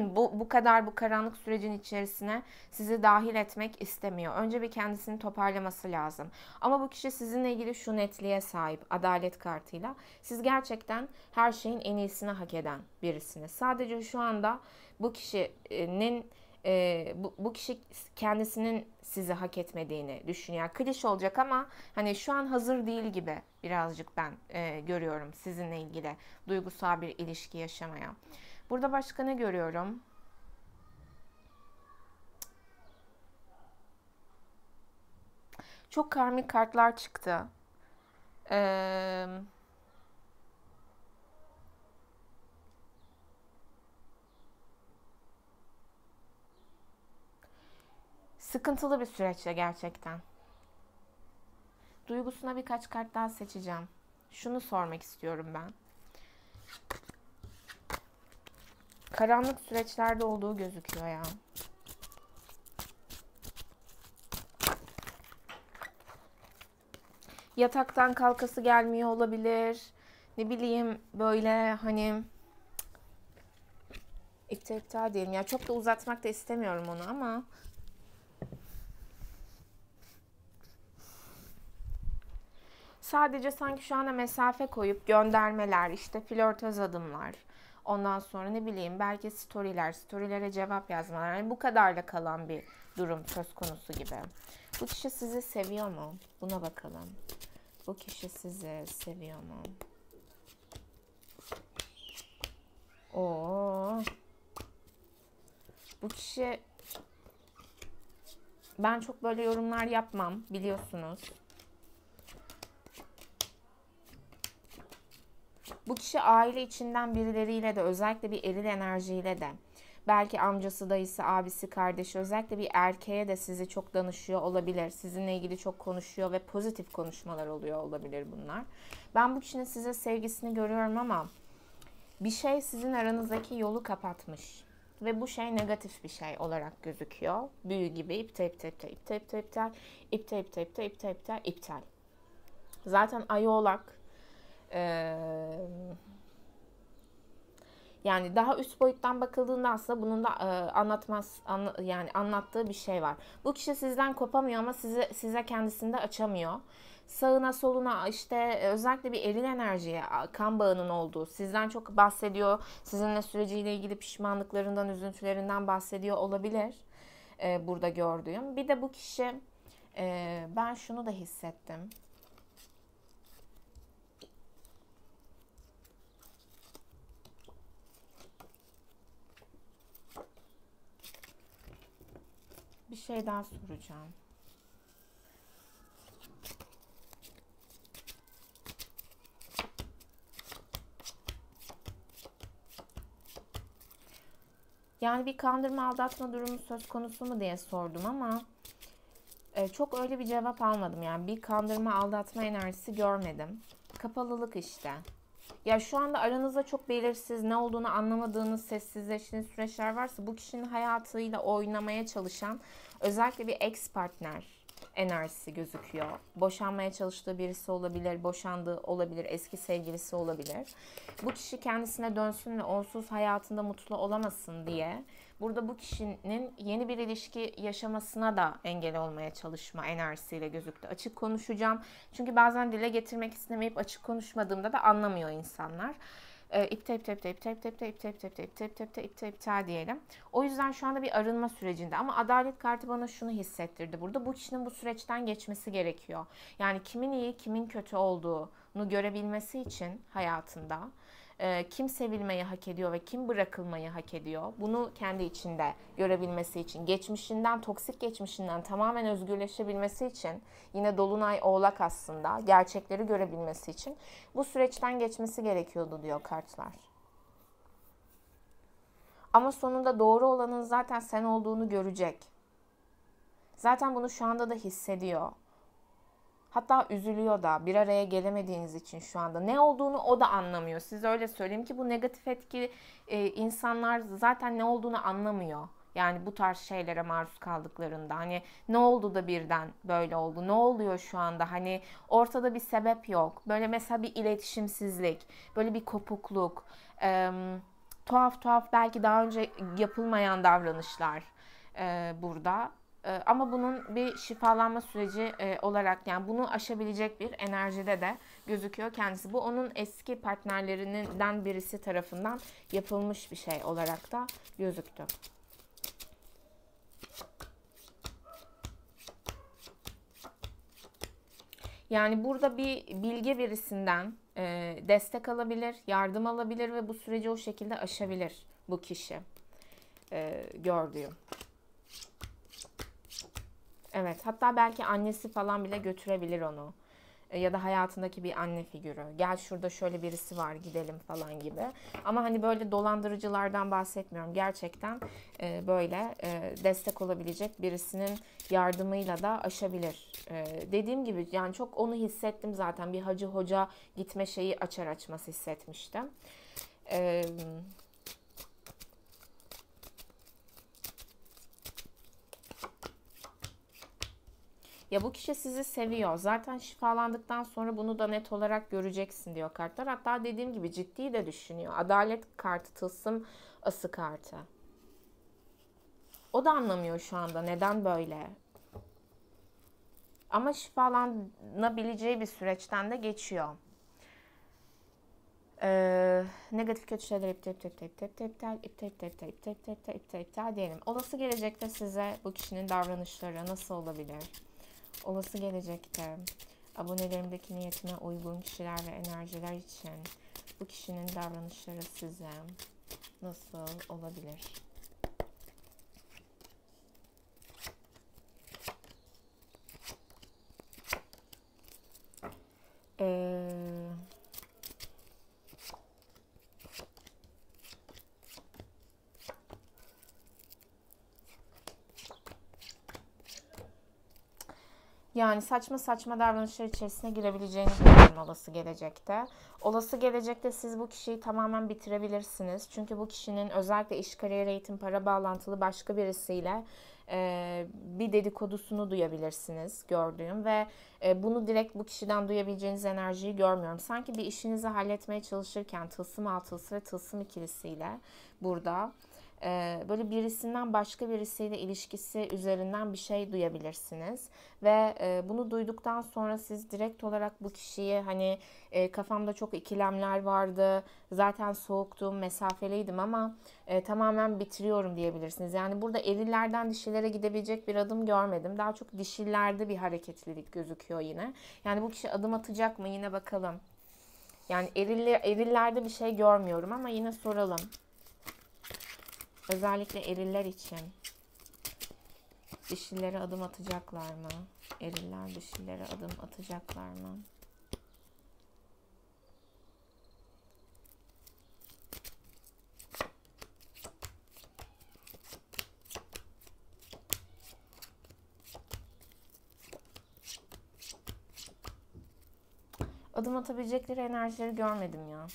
bu, bu kadar bu karanlık sürecin içerisine sizi dahil etmek istemiyor. Önce bir kendisini toparlaması lazım. Ama bu kişi sizinle ilgili şu netliğe sahip adalet kartıyla. Siz gerçekten her şeyin en iyisini hak eden birisiniz. Sadece şu anda bu kişinin... Ee, bu, bu kişi kendisinin sizi hak etmediğini düşünüyor. Klişe olacak ama hani şu an hazır değil gibi birazcık ben e, görüyorum sizinle ilgili duygusal bir ilişki yaşamaya. Burada başka ne görüyorum? Çok karmik kartlar çıktı. Ee, sıkıntılı bir süreçte gerçekten. Duygusuna birkaç kart daha seçeceğim. Şunu sormak istiyorum ben. Karanlık süreçlerde olduğu gözüküyor ya. Yataktan kalkası gelmiyor olabilir. Ne bileyim böyle hani iptal diyelim. Ya çok da uzatmak da istemiyorum onu ama sadece sanki şu ana mesafe koyup göndermeler, işte flörtöz adımlar. Ondan sonra ne bileyim belki storyler, storylere cevap yazmalar. Yani bu kadarla kalan bir durum söz konusu gibi. Bu kişi sizi seviyor mu? Buna bakalım. Bu kişi sizi seviyor mu? Oo. Bu kişi... Ben çok böyle yorumlar yapmam biliyorsunuz. Bu kişi aile içinden birileriyle de, özellikle bir eril enerjiyle de, belki amcası, dayısı, abisi, kardeşi, özellikle bir erkeğe de sizi çok danışıyor olabilir. Sizinle ilgili çok konuşuyor ve pozitif konuşmalar oluyor olabilir bunlar. Ben bu kişinin size sevgisini görüyorum ama bir şey sizin aranızdaki yolu kapatmış. Ve bu şey negatif bir şey olarak gözüküyor. Büyü gibi iptal, iptal, iptal, iptal, iptal, iptal, iptal, iptal, iptal, iptal, iptal, iptal. Zaten Ay Oğlak. Ee, yani daha üst boyuttan bakıldığında aslında bunun da e, anlatmaz an, yani anlattığı bir şey var. Bu kişi sizden kopamıyor ama size size kendisini de açamıyor. Sağına soluna, işte özellikle bir eril enerjiye, kan bağının olduğu, sizden çok bahsediyor. Sizinle süreciyle ilgili pişmanlıklarından, üzüntülerinden bahsediyor olabilir. Ee, burada gördüğüm. Bir de bu kişi e, ben şunu da hissettim. Bir şey daha soracağım. Yani bir kandırma, aldatma durumu söz konusu mu diye sordum ama e, çok öyle bir cevap almadım. Yani bir kandırma, aldatma enerjisi görmedim. Kapalılık işte. Ya şu anda aranızda çok belirsiz, ne olduğunu anlamadığınız, sessizleştiğiniz süreçler varsa bu kişinin hayatıyla oynamaya çalışan özellikle bir ex partner enerjisi gözüküyor. Boşanmaya çalıştığı birisi olabilir, boşandığı olabilir, eski sevgilisi olabilir. Bu kişi kendisine dönsün ve onsuz hayatında mutlu olamasın diye burada bu kişinin yeni bir ilişki yaşamasına da engel olmaya çalışma enerjisiyle gözüktü. Açık konuşacağım. Çünkü bazen dile getirmek istemeyip açık konuşmadığımda da anlamıyor insanlar. İpte ipte ipte ipte ipte ipte ipte ipte ipte ipte ipte ipte ipte diyelim. O yüzden şu anda bir arınma sürecinde ama adalet kartı bana şunu hissettirdi burada. Bu kişinin bu süreçten geçmesi gerekiyor. Yani kimin iyi, kimin kötü olduğunu görebilmesi için hayatında. Kim sevilmeyi hak ediyor ve kim bırakılmayı hak ediyor? Bunu kendi içinde görebilmesi için, geçmişinden, toksik geçmişinden tamamen özgürleşebilmesi için, yine Dolunay Oğlak aslında, gerçekleri görebilmesi için bu süreçten geçmesi gerekiyordu diyor kartlar. Ama sonunda doğru olanın zaten sen olduğunu görecek. Zaten bunu şu anda da hissediyor. Hatta üzülüyor da bir araya gelemediğiniz için şu anda. Ne olduğunu o da anlamıyor. Size öyle söyleyeyim ki bu negatif etki e, insanlar zaten ne olduğunu anlamıyor. Yani bu tarz şeylere maruz kaldıklarında hani ne oldu da birden böyle oldu? Ne oluyor şu anda? Hani ortada bir sebep yok. Böyle mesela bir iletişimsizlik, böyle bir kopukluk, e, tuhaf tuhaf belki daha önce yapılmayan davranışlar e, burada. Ama bunun bir şifalanma süreci olarak, yani bunu aşabilecek bir enerjide de gözüküyor kendisi. Bu onun eski partnerlerinden birisi tarafından yapılmış bir şey olarak da gözüktü. Yani burada bir bilge birisinden destek alabilir, yardım alabilir ve bu süreci o şekilde aşabilir bu kişi gördüğüm. Evet, hatta belki annesi falan bile götürebilir onu. Ya da hayatındaki bir anne figürü. Gel şurada şöyle birisi var, gidelim falan gibi. Ama hani böyle dolandırıcılardan bahsetmiyorum. Gerçekten böyle destek olabilecek birisinin yardımıyla da aşabilir. Dediğim gibi yani çok onu hissettim zaten. Bir hacı hoca gitme şeyi açar açmaz hissetmiştim. Ya bu kişi sizi seviyor. Zaten şifalandıktan sonra bunu da net olarak göreceksin diyor kartlar. Hatta dediğim gibi ciddi de düşünüyor. Adalet kartı, tılsım ası kartı. O da anlamıyor şu anda neden böyle. Ama şifalanabileceği bir süreçten de geçiyor. Ee, negatif kötü şeyler iptal iptal iptal iptal iptal iptal iptal iptal iptal iptal iptal iptal diyelim. Olası gelecekte size bu kişinin davranışları nasıl olabilir? Olası gelecekte abonelerimdeki niyetime uygun kişiler ve enerjiler için bu kişinin davranışları size nasıl olabilir? Ee, Yani saçma saçma davranışlar içerisine girebileceğini düşünüyorum olası gelecekte. Olası gelecekte siz bu kişiyi tamamen bitirebilirsiniz. Çünkü bu kişinin özellikle iş, kariyer, eğitim, para bağlantılı başka birisiyle e, bir dedikodusunu duyabilirsiniz gördüğüm. Ve e, bunu direkt bu kişiden duyabileceğiniz enerjiyi görmüyorum. Sanki bir işinizi halletmeye çalışırken tılsım altılısı ve tılsım ikilisiyle burada... Böyle birisinden başka birisiyle ilişkisi üzerinden bir şey duyabilirsiniz. Ve bunu duyduktan sonra siz direkt olarak bu kişiyi hani kafamda çok ikilemler vardı, zaten soğuktum, mesafeliydim ama tamamen bitiriyorum diyebilirsiniz. Yani burada erillerden dişilere gidebilecek bir adım görmedim. Daha çok dişillerde bir hareketlilik gözüküyor yine. Yani bu kişi adım atacak mı yine bakalım. Yani eriller, erillerde bir şey görmüyorum ama yine soralım. Özellikle eriller için dişilere adım atacaklar mı? Eriller dişilere adım atacaklar mı? Adım atabilecekleri enerjileri görmedim ya.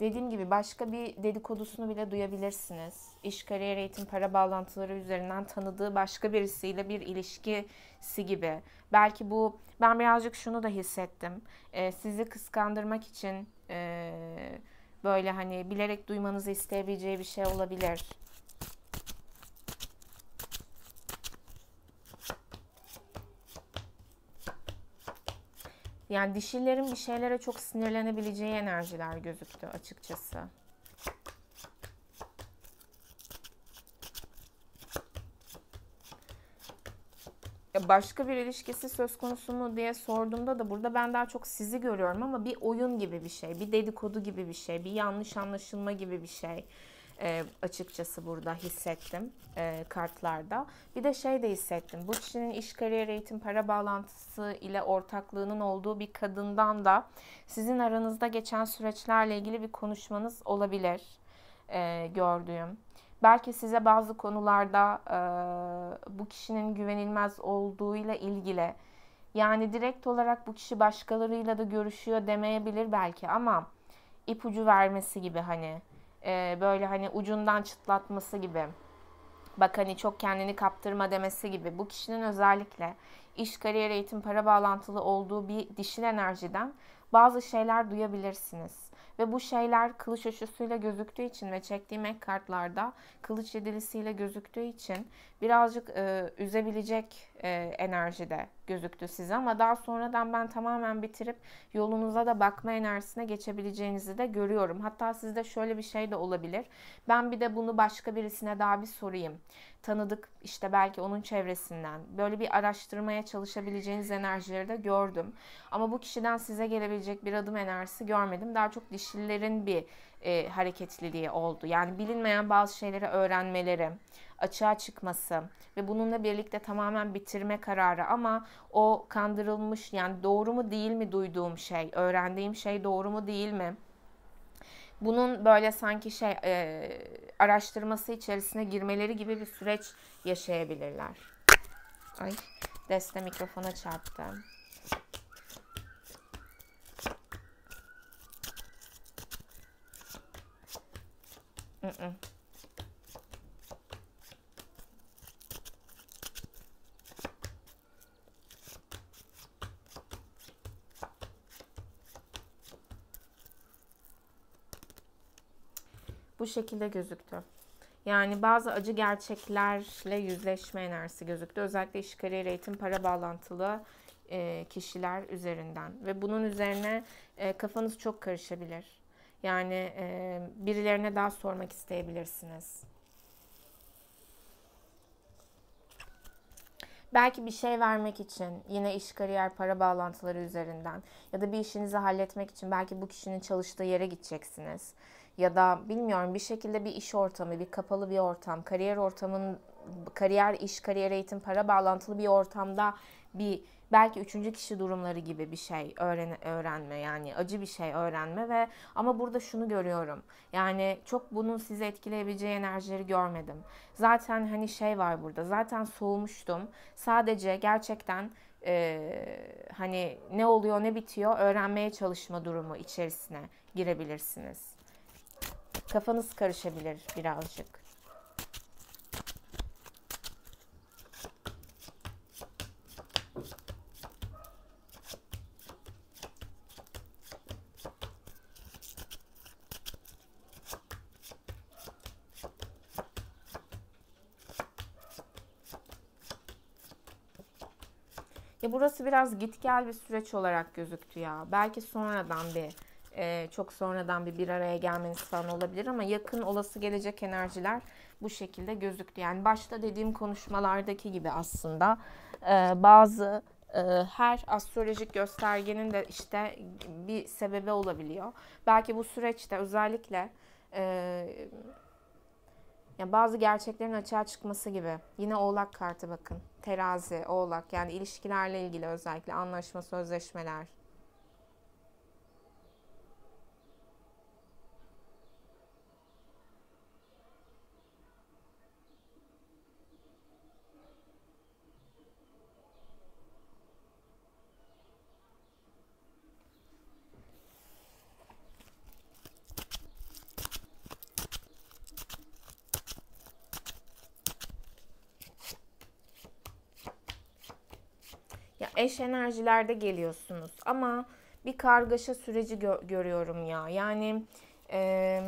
Dediğim gibi başka bir dedikodusunu bile duyabilirsiniz. İş, kariyer, eğitim, para bağlantıları üzerinden tanıdığı başka birisiyle bir ilişkisi gibi. Belki bu, ben birazcık şunu da hissettim. Ee, sizi kıskandırmak için e, böyle hani bilerek duymanızı isteyebileceği bir şey olabilir. Yani dişilerin bir şeylere çok sinirlenebileceği enerjiler gözüktü açıkçası. Başka bir ilişkisi söz konusu mu diye sorduğumda da burada ben daha çok sizi görüyorum ama bir oyun gibi bir şey, bir dedikodu gibi bir şey, bir yanlış anlaşılma gibi bir şey. E, açıkçası burada hissettim e, kartlarda. Bir de şey de hissettim. Bu kişinin iş, kariyer, eğitim, para bağlantısı ile ortaklığının olduğu bir kadından da sizin aranızda geçen süreçlerle ilgili bir konuşmanız olabilir e, gördüğüm. Belki size bazı konularda e, bu kişinin güvenilmez olduğuyla ilgili, yani direkt olarak bu kişi başkalarıyla da görüşüyor demeyebilir belki ama ipucu vermesi gibi hani. Böyle hani ucundan çıtlatması gibi, bak hani çok kendini kaptırma demesi gibi. Bu kişinin özellikle iş, kariyer, eğitim, para bağlantılı olduğu bir dişil enerjiden bazı şeyler duyabilirsiniz. Ve bu şeyler kılıç üçlüsüyle gözüktüğü için ve çektiğim ek kartlarda kılıç yedilisiyle gözüktüğü için birazcık e, üzebilecek e, enerjide gözüktü size. Ama daha sonradan ben tamamen bitirip yolunuza da bakma enerjisine geçebileceğinizi de görüyorum. Hatta sizde şöyle bir şey de olabilir. Ben bir de bunu başka birisine daha bir sorayım. Tanıdık işte belki onun çevresinden böyle bir araştırmaya çalışabileceğiniz enerjileri de gördüm. Ama bu kişiden size gelebilecek bir adım enerjisi görmedim. Daha çok dişillerin bir e, hareketliliği oldu. Yani bilinmeyen bazı şeyleri öğrenmeleri, açığa çıkması ve bununla birlikte tamamen bitirme kararı, ama o kandırılmış, yani doğru mu değil mi duyduğum şey, öğrendiğim şey doğru mu değil mi? Bunun böyle sanki şey e, araştırması içerisine girmeleri gibi bir süreç yaşayabilirler. Ay, deste mikrofona çarptı. Mm-mm. Bu şekilde gözüktü. Yani bazı acı gerçeklerle yüzleşme enerjisi gözüktü. Özellikle iş, kariyer, eğitim, para bağlantılı e, kişiler üzerinden. Ve bunun üzerine e, kafanız çok karışabilir. Yani e, birilerine daha sormak isteyebilirsiniz. Belki bir şey vermek için, yine iş, kariyer, para bağlantıları üzerinden ya da bir işinizi halletmek için belki bu kişinin çalıştığı yere gideceksiniz. Ya da bilmiyorum, bir şekilde bir iş ortamı, bir kapalı bir ortam, kariyer ortamın, kariyer, iş, kariyer, eğitim, para bağlantılı bir ortamda bir belki üçüncü kişi durumları gibi bir şey öğren öğrenme, yani acı bir şey öğrenme. Ve ama burada şunu görüyorum, yani çok bunun sizi etkileyebileceği enerjileri görmedim. Zaten hani şey var burada, zaten soğumuştum, sadece gerçekten e, hani ne oluyor ne bitiyor öğrenmeye çalışma durumu içerisine girebilirsiniz. Kafanız karışabilir birazcık. Ya burası biraz git gel bir süreç olarak gözüktü ya. Belki sonradan bir... Ee, çok sonradan bir bir araya gelmeniz falan olabilir, ama yakın olası gelecek enerjiler bu şekilde gözüktü. Yani başta dediğim konuşmalardaki gibi aslında e, bazı e, her astrolojik göstergenin de işte bir sebebi olabiliyor. Belki bu süreçte özellikle e, yani bazı gerçeklerin açığa çıkması gibi. Yine Oğlak kartı bakın. Terazi, Oğlak, yani ilişkilerle ilgili özellikle anlaşma, sözleşmeler. Eş enerjilerde geliyorsunuz, ama bir kargaşa süreci gö görüyorum ya. Yani e,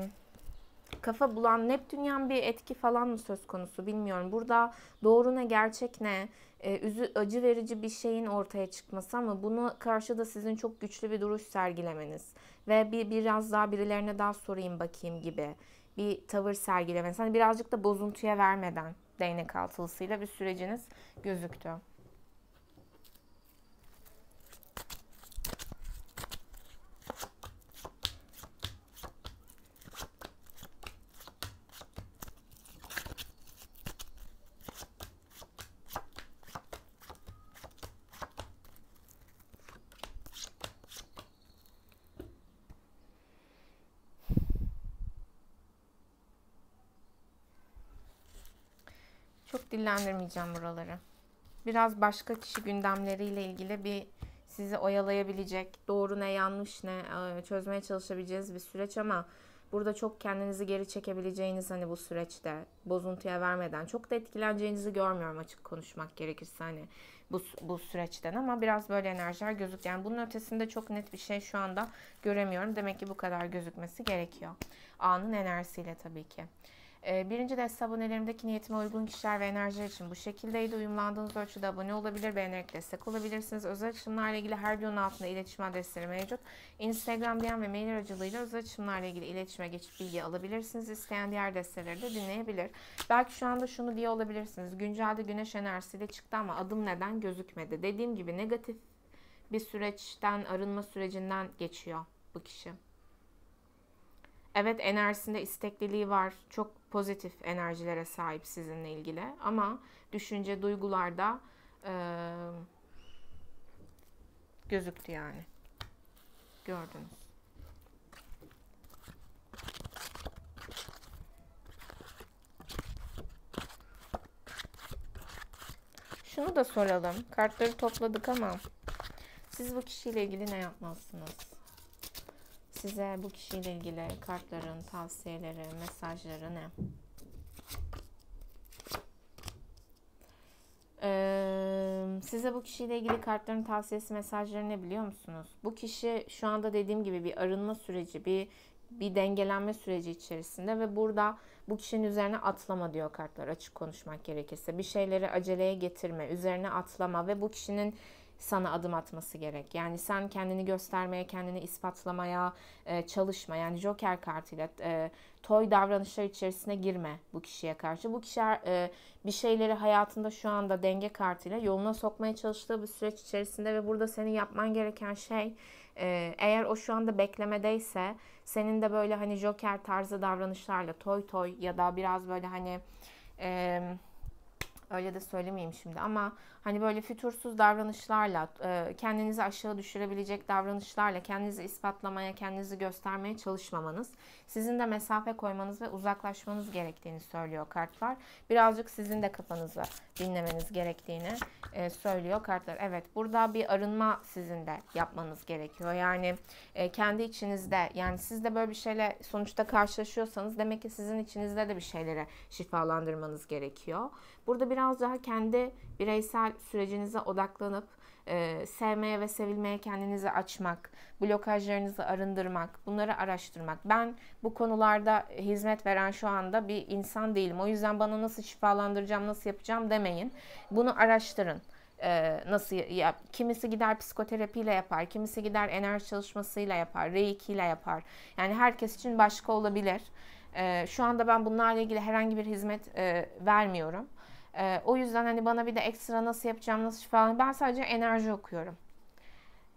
kafa bulan, Neptün'den bir etki falan mı söz konusu bilmiyorum. Burada doğru ne, gerçek ne, e, üzü, acı verici bir şeyin ortaya çıkması, ama buna karşı da sizin çok güçlü bir duruş sergilemeniz ve bir biraz daha birilerine daha sorayım bakayım gibi bir tavır sergilemeniz. Hani birazcık da bozuntuya vermeden değnek altılısıyla bir süreciniz gözüktü. Çok dillendirmeyeceğim buraları. Biraz başka kişi gündemleriyle ilgili bir sizi oyalayabilecek, doğru ne yanlış ne çözmeye çalışabileceğiniz bir süreç, ama burada çok kendinizi geri çekebileceğiniz, hani bu süreçte bozuntuya vermeden çok da etkileneceğinizi görmüyorum açık konuşmak gerekirse, hani bu, bu süreçten, ama biraz böyle enerjiler gözüktü. Yani bunun ötesinde çok net bir şey şu anda göremiyorum. Demek ki bu kadar gözükmesi gerekiyor. Anın enerjisiyle tabii ki. Birinci deste abonelerimdeki niyetime uygun kişiler ve enerjiler için bu şekildeydi. Uyumlandığınız ölçüde abone olabilir, beğenerek destek olabilirsiniz. Özel açılımlarla ilgili her videonun altında iletişim adresleri mevcut. Instagram, D M ve mail aracılığıyla özel açılımlarla ilgili iletişime geçip bilgi alabilirsiniz. İsteyen diğer desteleri de dinleyebilir. Belki şu anda şunu diye olabilirsiniz: güncelde güneş enerjisiyle çıktı ama adım neden gözükmedi? Dediğim gibi negatif bir süreçten, arınma sürecinden geçiyor bu kişi. Evet, enerjisinde istekliliği var. Çok pozitif enerjilere sahip sizinle ilgili. Ama düşünce, duygularda e, gözüktü yani. Gördünüz. Şunu da soralım. Kartları topladık ama siz bu kişiyle ilgili ne yapmazsınız? Size bu kişiyle ilgili kartların tavsiyeleri, mesajları ne? Ee, size bu kişiyle ilgili kartların tavsiyesi, mesajları ne biliyor musunuz? Bu kişi şu anda dediğim gibi bir arınma süreci, bir bir dengelenme süreci içerisinde ve burada bu kişinin üzerine atlama diyor kartlar, açık konuşmak gerekirse. Bir şeyleri aceleye getirme, üzerine atlama ve bu kişinin sana adım atması gerek. Yani sen kendini göstermeye, kendini ispatlamaya e, çalışma. Yani Joker kartıyla e, toy davranışlar içerisine girme bu kişiye karşı. Bu kişi e, bir şeyleri hayatında şu anda denge kartıyla yoluna sokmaya çalıştığı bir süreç içerisinde ve burada senin yapman gereken şey, e, eğer o şu anda beklemedeyse senin de böyle hani Joker tarzı davranışlarla, toy toy ya da biraz böyle hani... E, öyle de söylemeyeyim şimdi ama hani böyle fütursuz davranışlarla, kendinizi aşağı düşürebilecek davranışlarla kendinizi ispatlamaya, kendinizi göstermeye çalışmamanız, sizin de mesafe koymanız ve uzaklaşmanız gerektiğini söylüyor kartlar. Birazcık sizin de kafanızı dinlemeniz gerektiğini söylüyor kartlar. Evet, burada bir arınma sizin de yapmanız gerekiyor. Yani kendi içinizde, yani siz de böyle bir şeyle sonuçta karşılaşıyorsanız demek ki sizin içinizde de bir şeylere şifalandırmanız gerekiyor. Burada bir biraz daha kendi bireysel sürecinize odaklanıp e, sevmeye ve sevilmeye kendinizi açmak, blokajlarınızı arındırmak, bunları araştırmak. Ben bu konularda hizmet veren şu anda bir insan değilim. O yüzden bana nasıl şifalandıracağım, nasıl yapacağım demeyin. Bunu araştırın. Ee, nasıl yap? Kimisi gider psikoterapiyle yapar, kimisi gider enerji çalışmasıyla yapar, reiki ile yapar. Yani herkes için başka olabilir. Ee, şu anda ben bunlarla ilgili herhangi bir hizmet e, vermiyorum. Ee, o yüzden hani bana bir de ekstra nasıl yapacağım, nasıl falan, ben sadece enerji okuyorum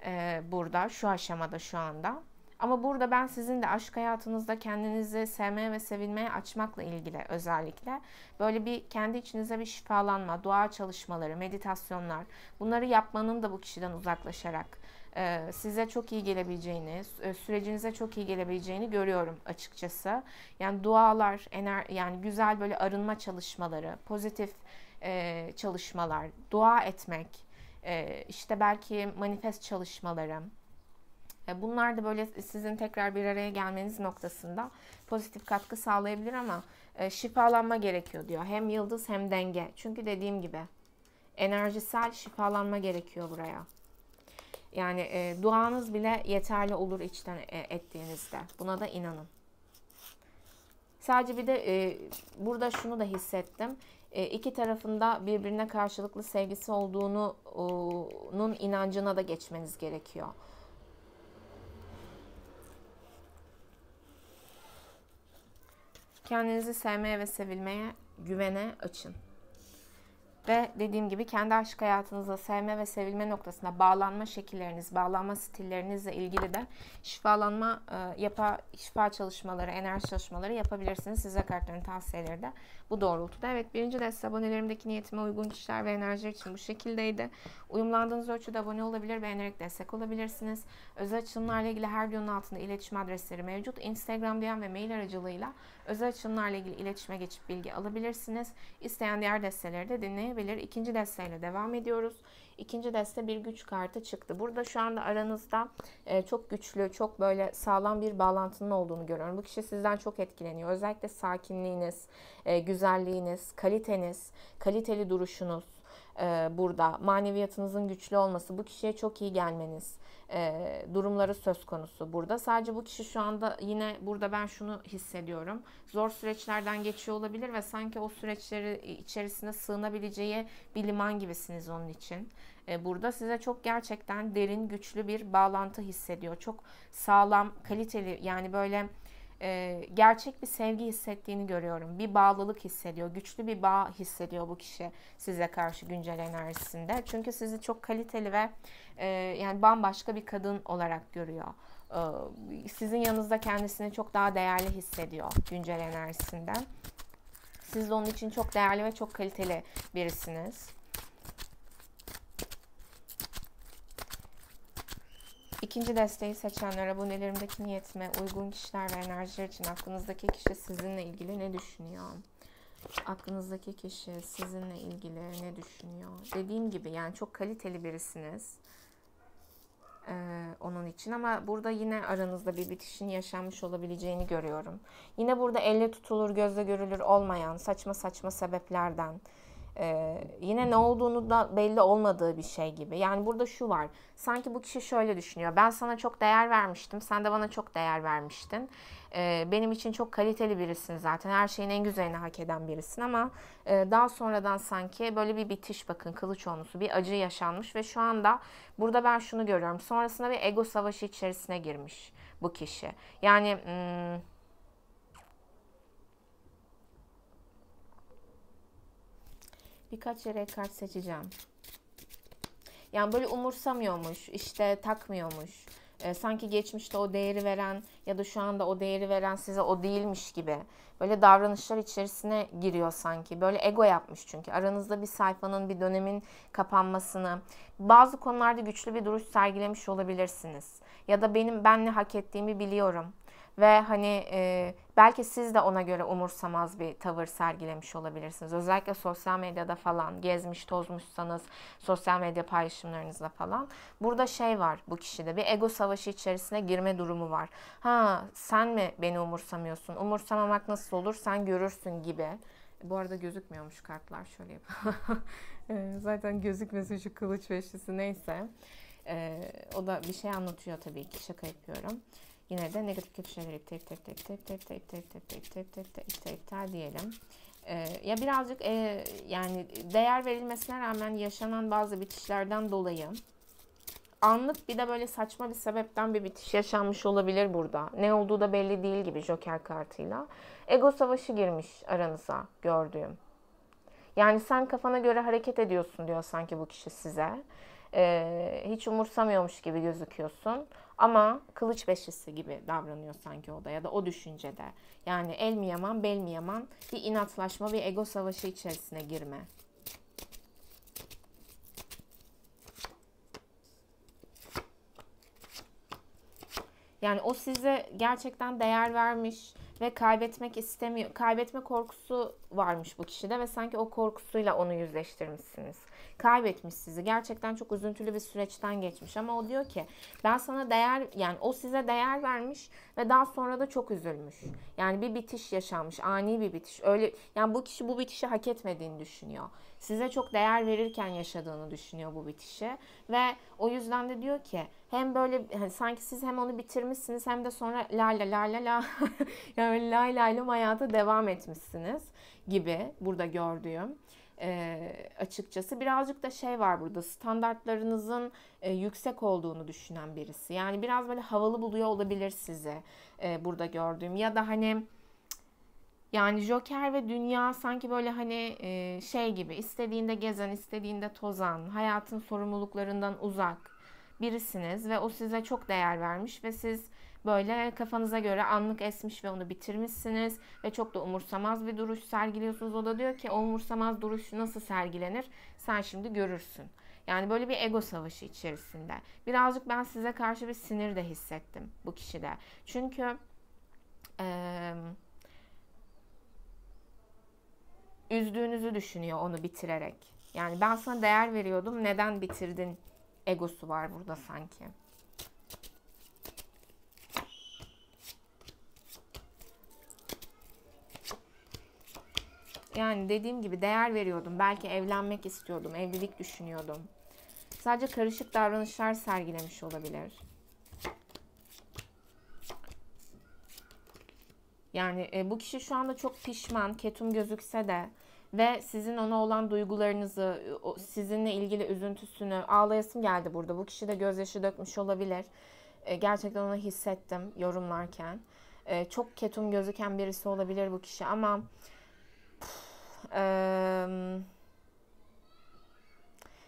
ee, burada, şu aşamada, şu anda. Ama burada ben sizin de aşk hayatınızda kendinizi sevmeye ve sevilmeye açmakla ilgili özellikle böyle bir kendi içinize bir şifalanma, dua çalışmaları, meditasyonlar, bunları yapmanın da bu kişiden uzaklaşarak e, size çok iyi gelebileceğini, sürecinize çok iyi gelebileceğini görüyorum açıkçası. Yani dualar, ener yani güzel böyle arınma çalışmaları, pozitif e, çalışmalar, dua etmek, e, işte belki manifest çalışmaları. Bunlar da böyle sizin tekrar bir araya gelmeniz noktasında pozitif katkı sağlayabilir ama şifalanma gerekiyor diyor. Hem yıldız hem denge. Çünkü dediğim gibi enerjisel şifalanma gerekiyor buraya. Yani e, duanız bile yeterli olur içten e, ettiğinizde. Buna da inanın. Sadece bir de e, burada şunu da hissettim. E, iki tarafında birbirine karşılıklı sevgisi olduğunun inancına da geçmeniz gerekiyor. Kendinizi sevmeye ve sevilmeye, güvene açın. Ve dediğim gibi kendi aşk hayatınızla sevme ve sevilme noktasında bağlanma şekilleriniz, bağlanma stillerinizle ilgili de şifalanma, e, yapa, şifa çalışmaları, enerji çalışmaları yapabilirsiniz. Size kartların tavsiyeleri de bu doğrultuda. Evet, birinci deste abonelerimdeki niyetime uygun kişiler ve enerjiler için bu şekildeydi. Uyumlandığınız ölçüde abone olabilir, beğenerek destek olabilirsiniz. Özel açılımlarla ilgili her videonun altında iletişim adresleri mevcut. Instagram D M ve mail aracılığıyla özel açılımlarla ilgili iletişime geçip bilgi alabilirsiniz. İsteyen diğer desteleri de dinleyin. Bilir. İkinci desteyle devam ediyoruz. İkinci deste bir güç kartı çıktı. Burada şu anda aranızda çok güçlü, çok böyle sağlam bir bağlantının olduğunu görüyorum. Bu kişi sizden çok etkileniyor. Özellikle sakinliğiniz, güzelliğiniz, kaliteniz, kaliteli duruşunuz burada. Maneviyatınızın güçlü olması, bu kişiye çok iyi gelmeniz durumları söz konusu burada. Sadece bu kişi şu anda yine burada ben şunu hissediyorum. Zor süreçlerden geçiyor olabilir ve sanki o süreçleri içerisine sığınabileceği bir liman gibisiniz onun için. Burada size çok gerçekten derin, güçlü bir bağlantı hissediyor. Çok sağlam, kaliteli, yani böyle gerçek bir sevgi hissettiğini görüyorum. Bir bağlılık hissediyor. Güçlü bir bağ hissediyor bu kişi size karşı güncel enerjisinde. Çünkü sizi çok kaliteli ve yani bambaşka bir kadın olarak görüyor. sizin yanınızda kendisini çok daha değerli hissediyor güncel enerjisinden. Siz de onun için çok değerli ve çok kaliteli birisiniz. İkinci desteği seçenler, abonelerimdeki niyetime uygun kişiler ve enerjiler için aklınızdaki kişi sizinle ilgili ne düşünüyor? Aklınızdaki kişi sizinle ilgili ne düşünüyor? Dediğim gibi yani çok kaliteli birisiniz. Ee, onun için, ama burada yine aranızda bir bitişin yaşanmış olabileceğini görüyorum. Yine burada elle tutulur, gözle görülür olmayan saçma saçma sebeplerden, Ee, yine ne olduğunu da belli olmadığı bir şey gibi. Yani burada şu var, sanki bu kişi şöyle düşünüyor: ben sana çok değer vermiştim, sen de bana çok değer vermiştin, ee, benim için çok kaliteli birisin, zaten her şeyin en güzelini hak eden birisin, ama e, daha sonradan sanki böyle bir bitiş, bakın kılıç onlusu, bir acı yaşanmış ve şu anda burada ben şunu görüyorum: sonrasında bir ego savaşı içerisine girmiş bu kişi. Yani hmm, birkaç yere kart seçeceğim. Yani böyle umursamıyormuş, işte takmıyormuş. E, sanki geçmişte o değeri veren ya da şu anda o değeri veren size o değilmiş gibi. Böyle davranışlar içerisine giriyor sanki. Böyle ego yapmış çünkü. Aranızda bir sayfanın, bir dönemin kapanmasını, bazı konularda güçlü bir duruş sergilemiş olabilirsiniz. Ya da benim ben ne hak ettiğimi biliyorum. Ve hani e, belki siz de ona göre umursamaz bir tavır sergilemiş olabilirsiniz. Özellikle sosyal medyada falan gezmiş tozmuşsanız, sosyal medya paylaşımlarınızla falan. Burada şey var, bu kişide bir ego savaşı içerisine girme durumu var. Ha, sen mi beni umursamıyorsun? Umursamamak nasıl olur? Sen görürsün gibi. Bu arada gözükmüyormuş kartlar, şöyle yapalım. Zaten gözükmesin şu kılıç beşlisi, neyse. E, o da bir şey anlatıyor tabii ki, şaka yapıyorum. Yine de negatif şeyleri tek tek tek tek tek tek tek tek tek tek tek tek tek tek diyelim. Ya birazcık yani değer verilmesine rağmen yaşanan bazı bitişlerden dolayı anlık bir de böyle saçma bir sebepten bir bitiş yaşanmış olabilir burada. Ne olduğu da belli değil gibi Joker kartıyla. Ego savaşı girmiş aranıza gördüğüm. Yani sen kafana göre hareket ediyorsun diyor sanki bu kişi size. Ee, hiç umursamıyormuş gibi gözüküyorsun ama kılıç beşlisi gibi davranıyor sanki o da, ya da o düşüncede. Yani el mi yaman, bel mi yaman, bir inatlaşma, bir ego savaşı içerisine girme. Yani o size gerçekten değer vermiş ve kaybetmek istemiyor, kaybetme korkusu varmış bu kişide ve sanki o korkusuyla onu yüzleştirmişsiniz. Kaybetmiş sizi. Gerçekten çok üzüntülü bir süreçten geçmiş ama o diyor ki ben sana değer, yani o size değer vermiş ve daha sonra da çok üzülmüş. Yani bir bitiş yaşanmış, ani bir bitiş. Öyle yani bu kişi bu bitişi hak etmediğini düşünüyor. Size çok değer verirken yaşadığını düşünüyor bu bitişi ve o yüzden de diyor ki hem böyle yani sanki siz hem onu bitirmişsiniz hem de sonra la la la la la yani lay lay lom hayata devam etmişsiniz gibi burada gördüğüm. E, açıkçası birazcık da şey var burada, standartlarınızın e, yüksek olduğunu düşünen birisi. Yani biraz böyle havalı buluyor olabilir sizi e, burada gördüğüm. Ya da hani yani Joker ve Dünya sanki böyle hani e, şey gibi, istediğinde gezen, istediğinde tozan, hayatın sorumluluklarından uzak birisiniz ve o size çok değer vermiş ve siz böyle kafanıza göre anlık esmiş ve onu bitirmişsiniz ve çok da umursamaz bir duruş sergiliyorsunuz. O da diyor ki o umursamaz duruş nasıl sergilenir? Sen şimdi görürsün. Yani böyle bir ego savaşı içerisinde. Birazcık ben size karşı bir sinir de hissettim bu kişide. Çünkü Ee, üzdüğünüzü düşünüyor onu bitirerek. Yani ben sana değer veriyordum, neden bitirdin egosu var burada sanki. Yani dediğim gibi değer veriyordum. Belki evlenmek istiyordum. Evlilik düşünüyordum. Sadece karışık davranışlar sergilemiş olabilir. Yani e, bu kişi şu anda çok pişman, ketum gözükse de ve sizin ona olan duygularınızı, sizinle ilgili üzüntüsünü, ağlayasım geldi burada. Bu kişi de gözyaşı dökmüş olabilir. E, gerçekten onu hissettim yorumlarken. E, çok ketum gözüken birisi olabilir bu kişi ama Ee,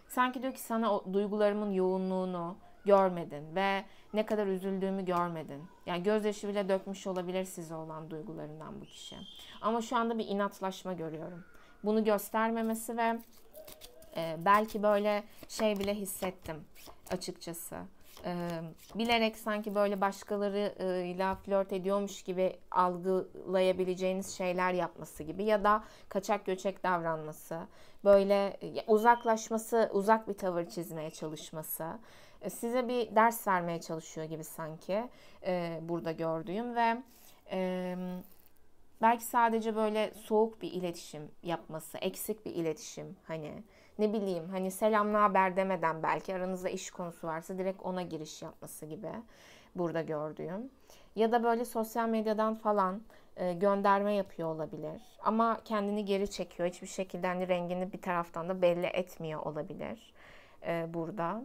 sanki diyor ki sana o duygularımın yoğunluğunu, görmedin ve ne kadar üzüldüğümü görmedin. Yani gözyaşı bile dökmüş olabilir size olan duygularından bu kişi. Ama şu anda bir inatlaşma görüyorum. Bunu göstermemesi ve e, belki böyle şey bile hissettim açıkçası. E, bilerek sanki böyle başkalarıyla flört ediyormuş gibi algılayabileceğiniz şeyler yapması gibi ya da kaçak göçek davranması, böyle uzaklaşması, uzak bir tavır çizmeye çalışması, size bir ders vermeye çalışıyor gibi sanki e, burada gördüğüm ve e, belki sadece böyle soğuk bir iletişim yapması, eksik bir iletişim, hani ne bileyim, hani selam ne haber demeden belki aranızda iş konusu varsa direkt ona giriş yapması gibi burada gördüğüm. Ya da böyle sosyal medyadan falan e, gönderme yapıyor olabilir ama kendini geri çekiyor, hiçbir şekilde hani rengini bir taraftan da belli etmiyor olabilir e, burada.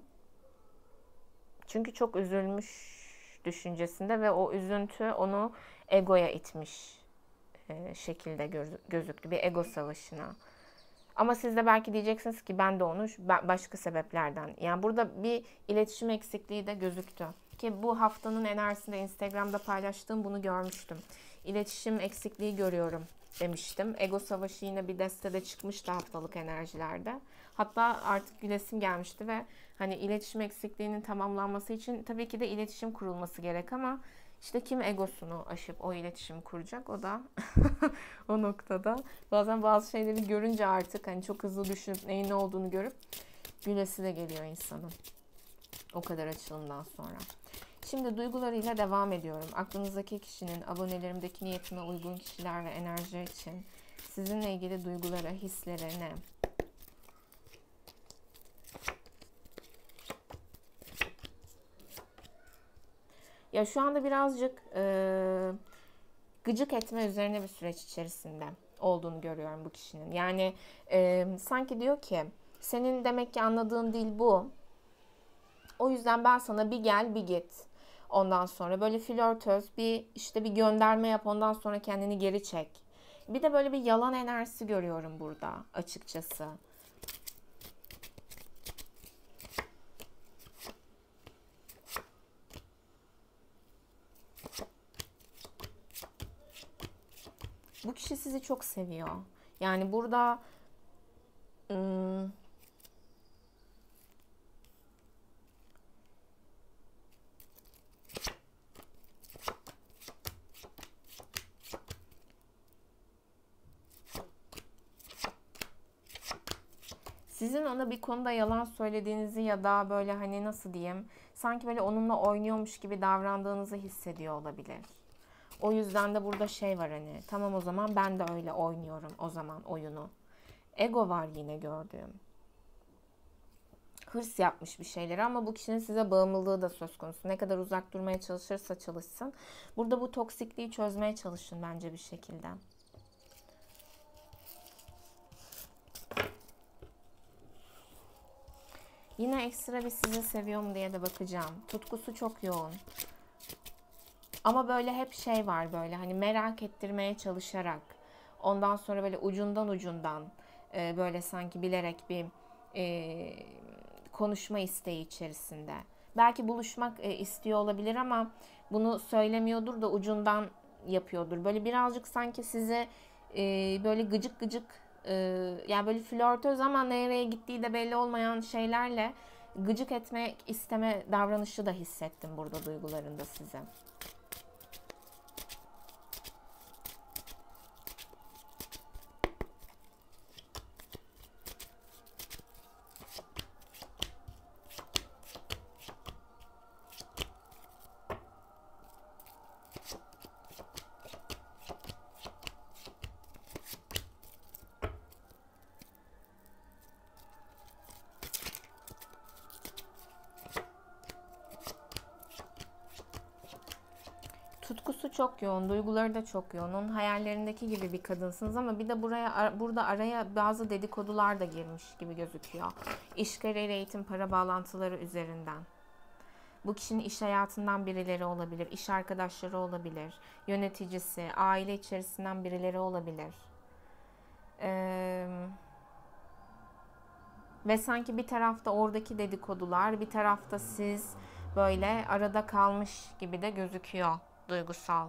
Çünkü çok üzülmüş düşüncesinde ve o üzüntü onu egoya itmiş şekilde gözüktü. Bir ego savaşına. Ama siz de belki diyeceksiniz ki ben de onu başka sebeplerden. Yani burada bir iletişim eksikliği de gözüktü. Ki bu haftanın enerjisinde Instagram'da paylaştığım bunu görmüştüm. İletişim eksikliği görüyorum demiştim. Ego savaşı yine bir destede çıkmıştı haftalık enerjilerde. Hatta artık gülesim gelmişti ve hani iletişim eksikliğinin tamamlanması için tabii ki de iletişim kurulması gerek ama işte kim egosunu aşıp o iletişimi kuracak, o da o noktada. Bazen bazı şeyleri görünce artık hani çok hızlı düşünüp neyin ne olduğunu görüp gülesi de geliyor insanın. O kadar açılımdan sonra. Şimdi duygularıyla devam ediyorum. Aklınızdaki kişinin, abonelerimdeki niyetime uygun kişiler ve enerjiler için sizinle ilgili duygulara, hislere ne? Ya şu anda birazcık e, gıcık etme üzerine bir süreç içerisinde olduğunu görüyorum bu kişinin. Yani e, sanki diyor ki senin demek ki anladığın dil bu. O yüzden ben sana bir gel bir git. Ondan sonra böyle flörtöz bir işte bir gönderme yap, ondan sonra kendini geri çek. Bir de böyle bir yalan enerjisi görüyorum burada açıkçası. Bu kişi sizi çok seviyor. Yani burada ım, sizin ona bir konuda yalan söylediğinizi ya da böyle hani nasıl diyeyim, sanki böyle onunla oynuyormuş gibi davrandığınızı hissediyor olabilir. O yüzden de burada şey var, hani tamam o zaman ben de öyle oynuyorum o zaman oyunu. Ego var yine gördüğüm. Hırs yapmış bir şeyleri ama bu kişinin size bağımlılığı da söz konusu. Ne kadar uzak durmaya çalışırsa çalışsın. Burada bu toksikliği çözmeye çalışın bence bir şekilde. Yine ekstra bir sizi seviyorum diye de bakacağım. Tutkusu çok yoğun. Ama böyle hep şey var, böyle hani merak ettirmeye çalışarak, ondan sonra böyle ucundan ucundan e, böyle sanki bilerek bir e, konuşma isteği içerisinde. Belki buluşmak e, istiyor olabilir ama bunu söylemiyordur da ucundan yapıyordur. Böyle birazcık sanki size e, böyle gıcık gıcık e, yani böyle flörtöz ama nereye gittiği de belli olmayan şeylerle gıcık etmek isteme davranışı da hissettim burada duygularında size. Tutkusu çok yoğun, duyguları da çok yoğun. Onun hayallerindeki gibi bir kadınsınız ama bir de buraya burada araya bazı dedikodular da girmiş gibi gözüküyor. İş, kariyer, eğitim, para bağlantıları üzerinden. Bu kişinin iş hayatından birileri olabilir, iş arkadaşları olabilir, yöneticisi, aile içerisinden birileri olabilir. Ee, Ve sanki bir tarafta oradaki dedikodular, bir tarafta siz böyle arada kalmış gibi de gözüküyor duygusal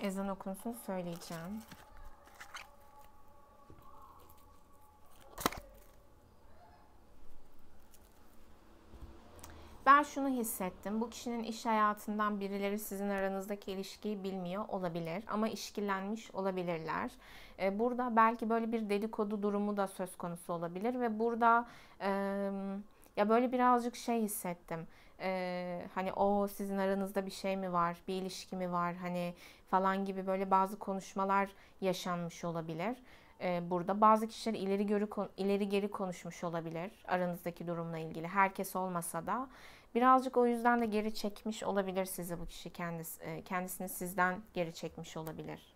Ezan okunsun söyleyeceğim. Ben şunu hissettim. Bu kişinin iş hayatından birileri sizin aranızdaki ilişkiyi bilmiyor olabilir. Ama işkillenmiş olabilirler. Burada belki böyle bir dedikodu durumu da söz konusu olabilir. Ve burada ya böyle birazcık şey hissettim. Ee, hani o sizin aranızda bir şey mi var, bir ilişki mi var hani falan gibi böyle bazı konuşmalar yaşanmış olabilir. Ee, burada bazı kişiler ileri görü, ileri geri konuşmuş olabilir aranızdaki durumla ilgili. Herkes olmasa da birazcık o yüzden de geri çekmiş olabilir sizi bu kişi, kendisi, kendisini sizden geri çekmiş olabilir.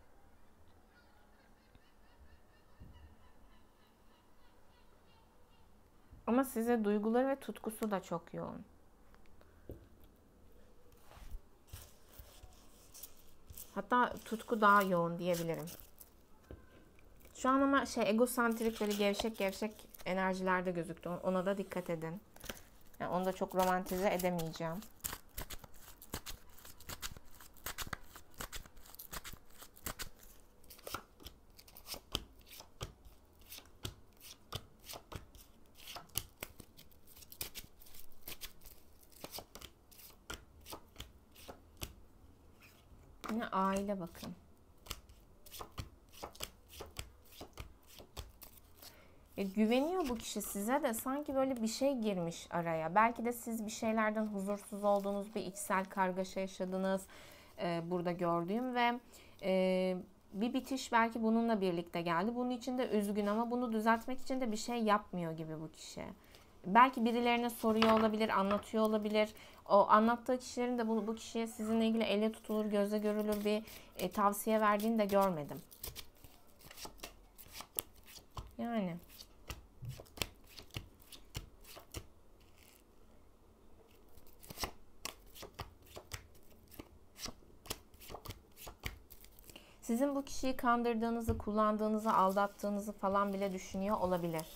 Ama size duyguları ve tutkusu da çok yoğun. Hatta tutku daha yoğun diyebilirim. Şu an ama şey egosantrik böyle gevşek gevşek enerjilerde gözüktü. Ona da dikkat edin. Yani onu da çok romantize edemeyeceğim. Aile bakın. E, güveniyor bu kişi size de sanki böyle bir şey girmiş araya. Belki de siz bir şeylerden huzursuz olduğunuz, bir içsel kargaşa yaşadınız e, burada gördüğüm ve e, bir bitiş belki bununla birlikte geldi. Bunun için de üzgün ama bunu düzeltmek için de bir şey yapmıyor gibi bu kişi. Belki birilerine soruyor olabilir, anlatıyor olabilir. O anlattığı kişilerin de bu, bu kişiye sizinle ilgili elle tutulur, gözle görülür bir e, tavsiye verdiğini de görmedim. Yani. Sizin bu kişiyi kandırdığınızı, kullandığınızı, aldattığınızı falan bile düşünüyor olabilir.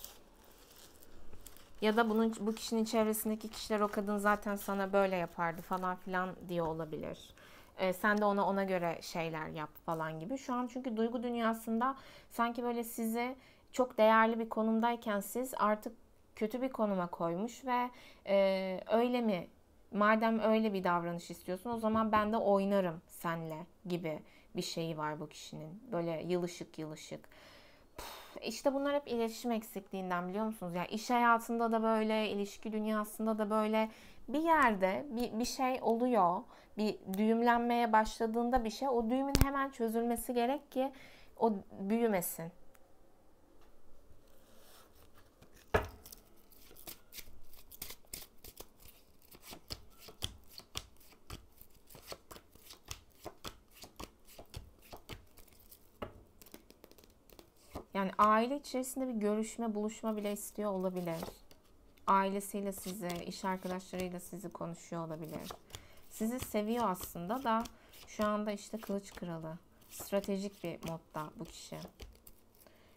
Ya da bunun, bu kişinin çevresindeki kişiler o kadın zaten sana böyle yapardı falan filan diye olabilir. Ee, sen de ona ona göre şeyler yap falan gibi. Şu an çünkü duygu dünyasında sanki böyle sizi çok değerli bir konumdayken siz artık kötü bir konuma koymuş ve e, öyle mi? Madem öyle bir davranış istiyorsun o zaman ben de oynarım seninle gibi bir şeyi var bu kişinin. Böyle yılışık yılışık. İşte bunlar hep iletişim eksikliğinden biliyor musunuz? Yani iş hayatında da böyle, ilişki dünyasında da böyle bir yerde bir, bir şey oluyor. Bir düğümlenmeye başladığında bir şey, o düğümün hemen çözülmesi gerek ki o büyümesin. Yani aile içerisinde bir görüşme, buluşma bile istiyor olabilir. Ailesiyle sizi, iş arkadaşlarıyla sizi konuşuyor olabilir. Sizi seviyor aslında da şu anda işte kılıç kralı. Stratejik bir modda bu kişi.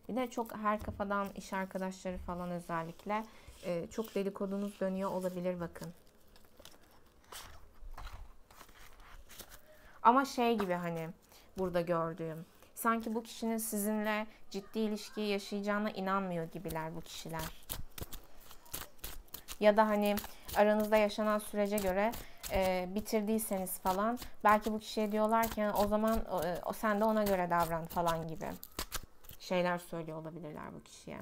Bir de çok her kafadan iş arkadaşları falan özellikle çok dedikodunuz dönüyor olabilir bakın. Ama şey gibi hani burada gördüğüm. Sanki bu kişinin sizinle ciddi ilişkiyi yaşayacağına inanmıyor gibiler bu kişiler. Ya da hani aranızda yaşanan sürece göre e, bitirdiyseniz falan belki bu kişiye diyorlar ki o zaman e, sen de ona göre davran falan gibi şeyler söylüyor olabilirler bu kişiye.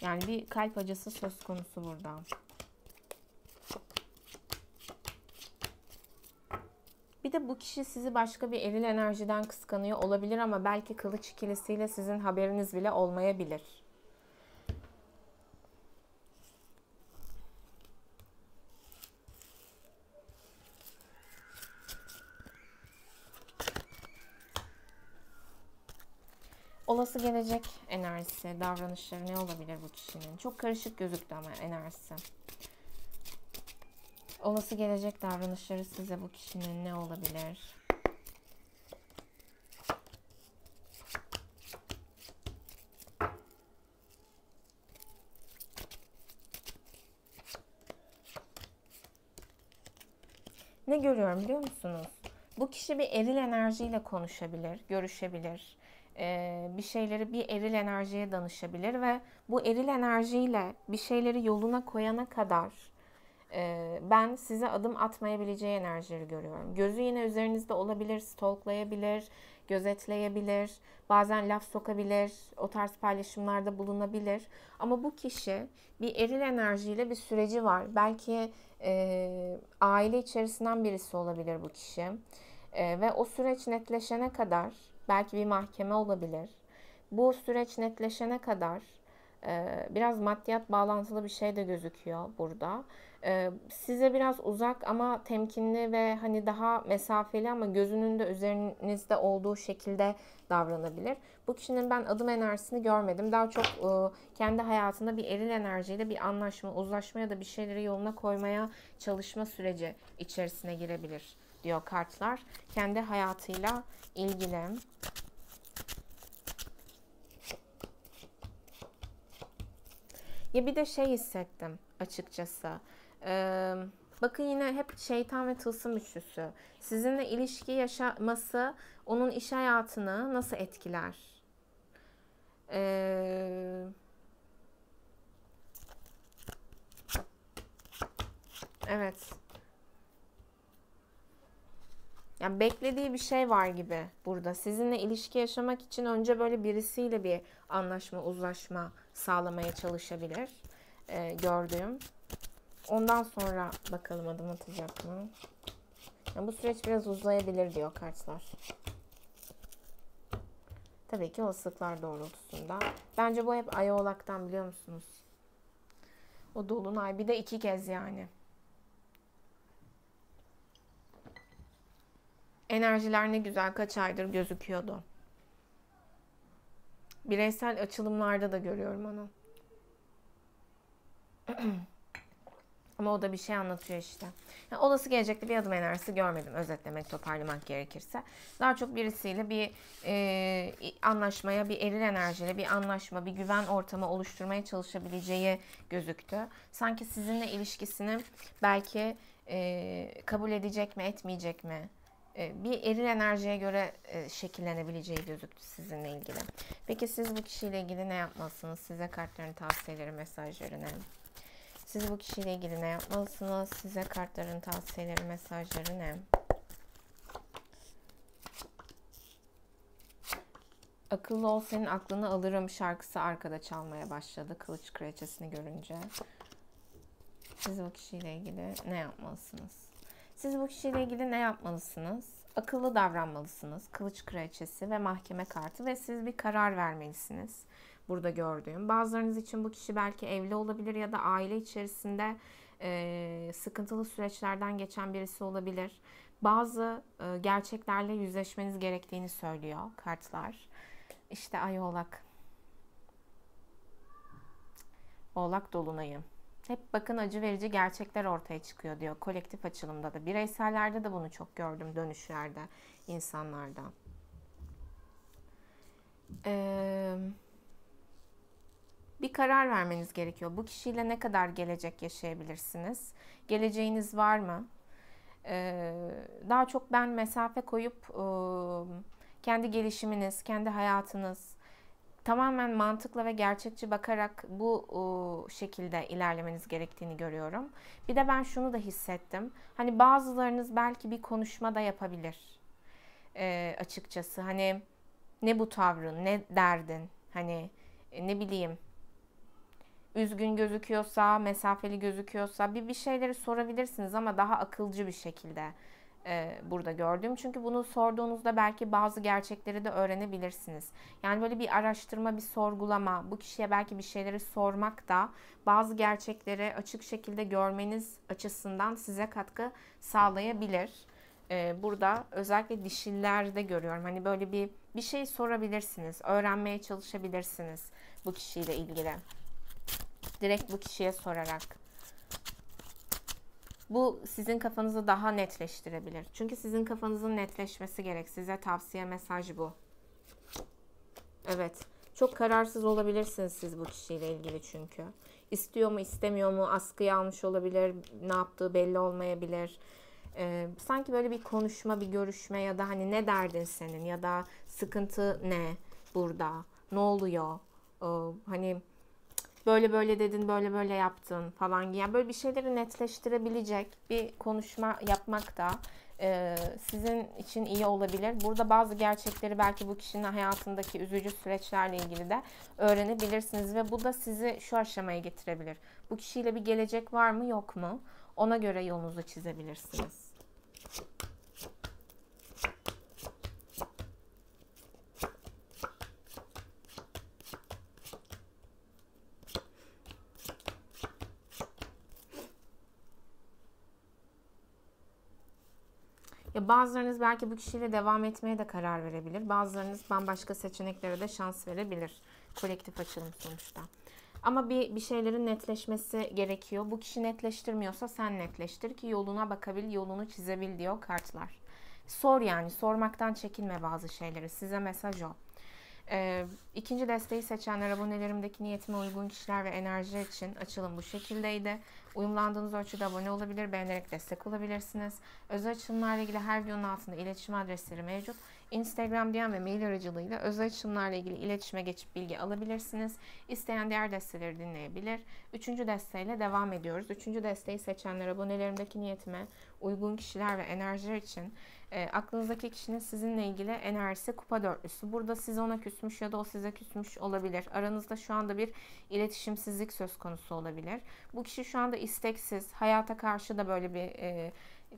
Yani bir kalp acısı söz konusu burada. Bir de bu kişi sizi başka bir eril enerjiden kıskanıyor olabilir ama belki kılıç ikilisiyle sizin haberiniz bile olmayabilir. Olası gelecek enerjisi, davranışları ne olabilir bu kişinin? Çok karışık gözüktü ama enerjisi. Olası gelecek davranışları size bu kişinin ne olabilir? Ne görüyorum biliyor musunuz? Bu kişi bir eril enerjiyle konuşabilir, görüşebilir. Ee, bir şeyleri bir eril enerjiye danışabilir ve bu eril enerjiyle bir şeyleri yoluna koyana kadar e, ben size adım atmayabileceği enerjileri görüyorum. Gözü yine üzerinizde olabilir, stalklayabilir, gözetleyebilir, bazen laf sokabilir, o tarz paylaşımlarda bulunabilir. Ama bu kişi bir eril enerjiyle bir süreci var. Belki e, aile içerisinden birisi olabilir bu kişi e, ve o süreç netleşene kadar belki bir mahkeme olabilir. Bu süreç netleşene kadar e, biraz maddiyat bağlantılı bir şey de gözüküyor burada. E, size biraz uzak ama temkinli ve hani daha mesafeli ama gözünün de üzerinizde olduğu şekilde davranabilir. Bu kişinin ben adım enerjisini görmedim. Daha çok e, kendi hayatında bir eril enerjiyle bir anlaşma, uzlaşma ya da bir şeyleri yoluna koymaya çalışma süreci içerisine girebilir diyor kartlar. Kendi hayatıyla ilgili. Ya bir de şey hissettim açıkçası. Ee, bakın yine hep şeytan ve tılsım üçlüsü. Sizinle ilişki yaşaması onun iş hayatını nasıl etkiler? Ee, evet. Yani beklediği bir şey var gibi burada. Sizinle ilişki yaşamak için önce böyle birisiyle bir anlaşma, uzlaşma sağlamaya çalışabilir ee, gördüğüm. Ondan sonra bakalım adım atacak mı? Yani bu süreç biraz uzayabilir diyor kartlar. Tabii ki olasılıklar doğrultusunda. Bence bu hep Ay Oğlak'tan biliyor musunuz? O dolunay bir de iki kez yani. Enerjiler ne güzel kaç aydır gözüküyordu. Bireysel açılımlarda da görüyorum onu. Ama o da bir şey anlatıyor işte. Yani olası gelecekte bir adım enerjisi görmedim. Özetlemek, toparlamak gerekirse. Daha çok birisiyle bir e, anlaşmaya, bir eril enerjiyle bir anlaşma, bir güven ortamı oluşturmaya çalışabileceği gözüktü. Sanki sizinle ilişkisini belki e, kabul edecek mi, etmeyecek mi? Bir eril enerjiye göre şekillenebileceği gözüktü sizinle ilgili. Peki siz bu kişiyle ilgili ne yapmalısınız? Size kartların tavsiyeleri, mesajları ne? Siz bu kişiyle ilgili ne yapmalısınız? Size kartların tavsiyeleri, mesajları ne? Akıllı ol senin aklını alırım şarkısı arkada çalmaya başladı. Kılıç kraliçesini görünce. Siz bu kişiyle ilgili ne yapmalısınız? Siz bu kişiyle ilgili ne yapmalısınız? Akıllı davranmalısınız. Kılıç kraliçesi ve mahkeme kartı ve siz bir karar vermelisiniz. Burada gördüğüm. Bazılarınız için bu kişi belki evli olabilir ya da aile içerisinde e, sıkıntılı süreçlerden geçen birisi olabilir. Bazı e, gerçeklerle yüzleşmeniz gerektiğini söylüyor kartlar. İşte Ay Oğlak. Oğlak Dolunay'ı. Hep bakın acı verici gerçekler ortaya çıkıyor diyor. Kolektif açılımda da. Bireysellerde de bunu çok gördüm. Dönüşlerde, insanlarda. Ee, bir karar vermeniz gerekiyor. Bu kişiyle ne kadar gelecek yaşayabilirsiniz? Geleceğiniz var mı? Ee, daha çok ben mesafe koyup e, kendi gelişiminiz, kendi hayatınız... Tamamen mantıkla ve gerçekçi bakarak bu ıı, şekilde ilerlemeniz gerektiğini görüyorum. Bir de ben şunu da hissettim. Hani bazılarınız belki bir konuşma da yapabilir. Ee, açıkçası hani ne bu tavrın, ne derdin, hani ne bileyim. Üzgün gözüküyorsa, mesafeli gözüküyorsa bir bir şeyleri sorabilirsiniz ama daha akılcı bir şekilde e, burada gördüm. Çünkü bunu sorduğunuzda belki bazı gerçekleri de öğrenebilirsiniz. Yani böyle bir araştırma, bir sorgulama, bu kişiye belki bir şeyleri sormak da bazı gerçekleri açık şekilde görmeniz açısından size katkı sağlayabilir. E, burada özellikle dişillerde görüyorum. Hani böyle bir, bir şey sorabilirsiniz, öğrenmeye çalışabilirsiniz bu kişiyle ilgili. Direkt bu kişiye sorarak. Bu sizin kafanızı daha netleştirebilir. Çünkü sizin kafanızın netleşmesi gerek. Size tavsiye, mesaj bu. Evet. Çok kararsız olabilirsiniz siz bu kişiyle ilgili çünkü. İstiyor mu, istemiyor mu? Askıya almış olabilir. Ne yaptığı belli olmayabilir. Ee, sanki böyle bir konuşma, bir görüşme ya da hani ne derdin senin? Ya da sıkıntı ne burada? Ne oluyor? Ee, hani... Böyle böyle dedin, böyle böyle yaptın falan gibi. Yani böyle bir şeyleri netleştirebilecek bir konuşma yapmak da e, sizin için iyi olabilir. Burada bazı gerçekleri belki bu kişinin hayatındaki üzücü süreçlerle ilgili de öğrenebilirsiniz. Ve bu da sizi şu aşamaya getirebilir. Bu kişiyle bir gelecek var mı yok mu? Ona göre yolunuzu çizebilirsiniz. Ya bazılarınız belki bu kişiyle devam etmeye de karar verebilir. Bazılarınız bambaşka seçeneklere de şans verebilir. Kolektif açılım sonuçta. Ama bir, bir şeylerin netleşmesi gerekiyor. Bu kişi netleştirmiyorsa sen netleştir ki yoluna bakabil, yolunu çizebil diyor kartlar. Sor yani. Sormaktan çekinme bazı şeyleri. Size mesaj o. Ee, ikinci desteği seçenler, abonelerimdeki niyetime uygun kişiler ve enerji için açılım bu şekildeydi. Uyumlandığınız ölçüde abone olabilir, beğenerek destek olabilirsiniz. Özel açılımlarla ilgili her videonun altında iletişim adresleri mevcut. Instagram, D M ve mail aracılığıyla özel açılımlarla ilgili iletişime geçip bilgi alabilirsiniz. İsteyen diğer desteleri dinleyebilir. Üçüncü desteğiyle devam ediyoruz. Üçüncü desteği seçenler, abonelerimdeki niyetime uygun kişiler ve enerjiler için e, aklınızdaki kişinin sizinle ilgili enerjisi kupa dörtlüsü. Burada siz ona küsmüş ya da o size küsmüş olabilir. Aranızda şu anda bir iletişimsizlik söz konusu olabilir. Bu kişi şu anda isteksiz, hayata karşı da böyle bir e,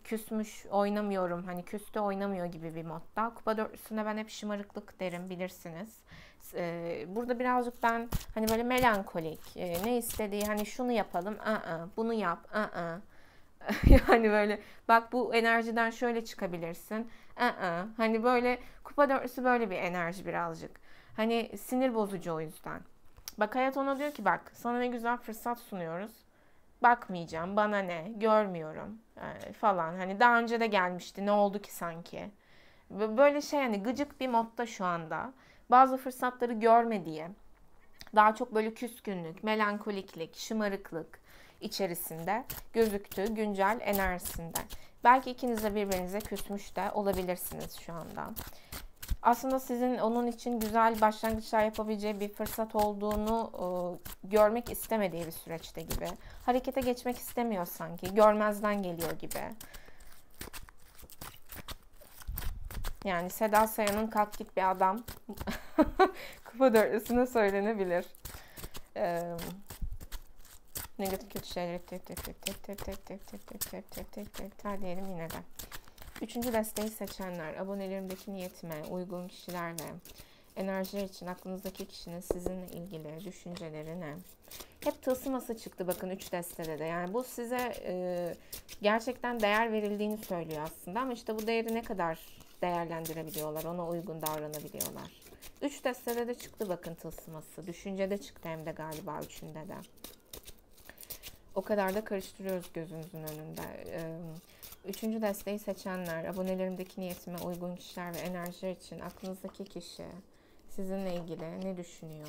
küsmüş oynamıyorum, hani küste oynamıyor gibi bir modda. Kupa dörtlüsüne ben hep şımarıklık derim, bilirsiniz. Ee, burada birazcık ben hani böyle melankolik, e, ne istediği, hani şunu yapalım, a -a, bunu yap, a -a. Yani böyle bak bu enerjiden şöyle çıkabilirsin, a -a. Hani böyle kupa dörtlüsü böyle bir enerji birazcık. Hani sinir bozucu o yüzden. Bak hayat ona diyor ki bak sana ne güzel fırsat sunuyoruz. Bakmayacağım, bana ne, görmüyorum ee, falan. Hani daha önce de gelmişti, ne oldu ki sanki? Böyle şey hani gıcık bir modda şu anda. Bazı fırsatları görmediği, daha çok böyle küskünlük, melankoliklik, şımarıklık içerisinde gözüktüğü güncel enerjisinde. Belki ikiniz de birbirinize küsmüş de olabilirsiniz şu anda. Aslında sizin onun için güzel başlangıçlar yapabileceği bir fırsat olduğunu e, görmek istemediği bir süreçte gibi. Harekete geçmek istemiyor sanki. Görmezden geliyor gibi. Yani Seda Sayan'ın kalk git bir adam kupa dörtlüsüne söylenebilir. Ee, negatif kötü şeyler. Tek tek tek tek tek tek tek tek tek tek tek tek tek tek diyelim yine de. Üçüncü desteği seçenler, abonelerimdeki niyetime uygun kişiler ve enerjiler için aklınızdaki kişinin sizinle ilgili düşünceleri ne? Hep tılsıması çıktı bakın üç destede de. Yani bu size e, gerçekten değer verildiğini söylüyor aslında. Ama işte bu değeri ne kadar değerlendirebiliyorlar, ona uygun davranabiliyorlar. Üç destede de çıktı bakın tılsıması. Düşüncede çıktı hem de galiba üçünde de. O kadar da karıştırıyoruz gözünüzün önünde. E, Üçüncü desteği seçenler, abonelerimdeki niyetime uygun kişiler ve enerjiler için aklınızdaki kişi sizinle ilgili ne düşünüyor?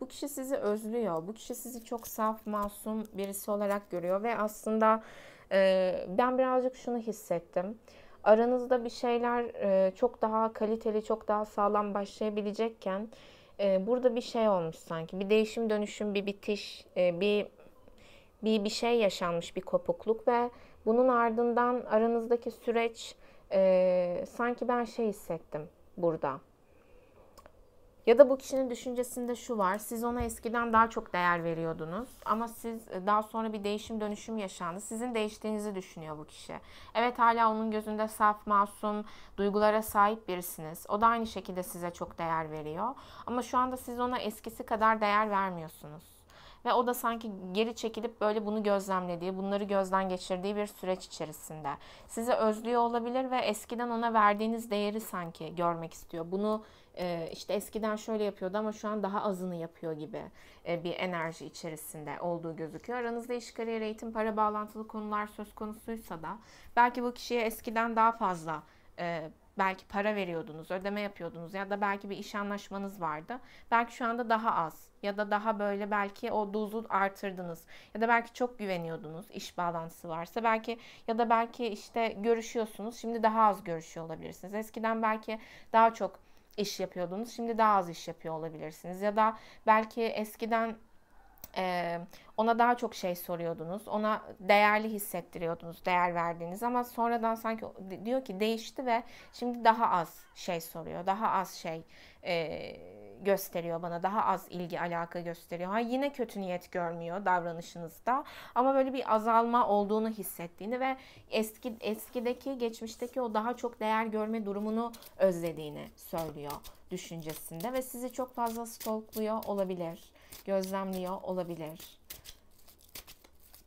Bu kişi sizi özlüyor. Bu kişi sizi çok saf, masum birisi olarak görüyor. Ve aslında e, ben birazcık şunu hissettim. Aranızda bir şeyler e, çok daha kaliteli, çok daha sağlam başlayabilecekken e, burada bir şey olmuş sanki. Bir değişim, dönüşüm, bir bitiş, e, bir... Bir, bir şey yaşanmış, bir kopukluk ve bunun ardından aranızdaki süreç e, sanki ben şey hissettim burada. Ya da bu kişinin düşüncesinde şu var: siz ona eskiden daha çok değer veriyordunuz ama siz daha sonra bir değişim dönüşüm yaşandı. Sizin değiştiğinizi düşünüyor bu kişi. Evet, hala onun gözünde saf, masum, duygulara sahip birisiniz. O da aynı şekilde size çok değer veriyor. Ama şu anda siz ona eskisi kadar değer vermiyorsunuz. Ve o da sanki geri çekilip böyle bunu gözlemlediği, bunları gözden geçirdiği bir süreç içerisinde. Sizi özlüyor olabilir ve eskiden ona verdiğiniz değeri sanki görmek istiyor. Bunu işte eskiden şöyle yapıyordu ama şu an daha azını yapıyor gibi bir enerji içerisinde olduğu gözüküyor. Aranızda iş, kariyer, eğitim, para bağlantılı konular söz konusuysa da belki bu kişiye eskiden daha fazla belki para veriyordunuz, ödeme yapıyordunuz ya da belki bir iş anlaşmanız vardı. Belki şu anda daha az ya da daha böyle belki o dozu artırdınız. Ya da belki çok güveniyordunuz, iş bağlantısı varsa belki, ya da belki işte görüşüyorsunuz, şimdi daha az görüşüyor olabilirsiniz. Eskiden belki daha çok iş yapıyordunuz, şimdi daha az iş yapıyor olabilirsiniz. Ya da belki eskiden Ee, ona daha çok şey soruyordunuz, ona değerli hissettiriyordunuz, değer verdiğiniz, ama sonradan sanki diyor ki değişti ve şimdi daha az şey soruyor, daha az şey e, gösteriyor bana, daha az ilgi alaka gösteriyor. Ha, yine kötü niyet görmüyor davranışınızda ama böyle bir azalma olduğunu hissettiğini ve eski eskideki, geçmişteki o daha çok değer görme durumunu özlediğini söylüyor düşüncesinde ve sizi çok fazla stalkluyor olabilir, gözlemliyor olabilir.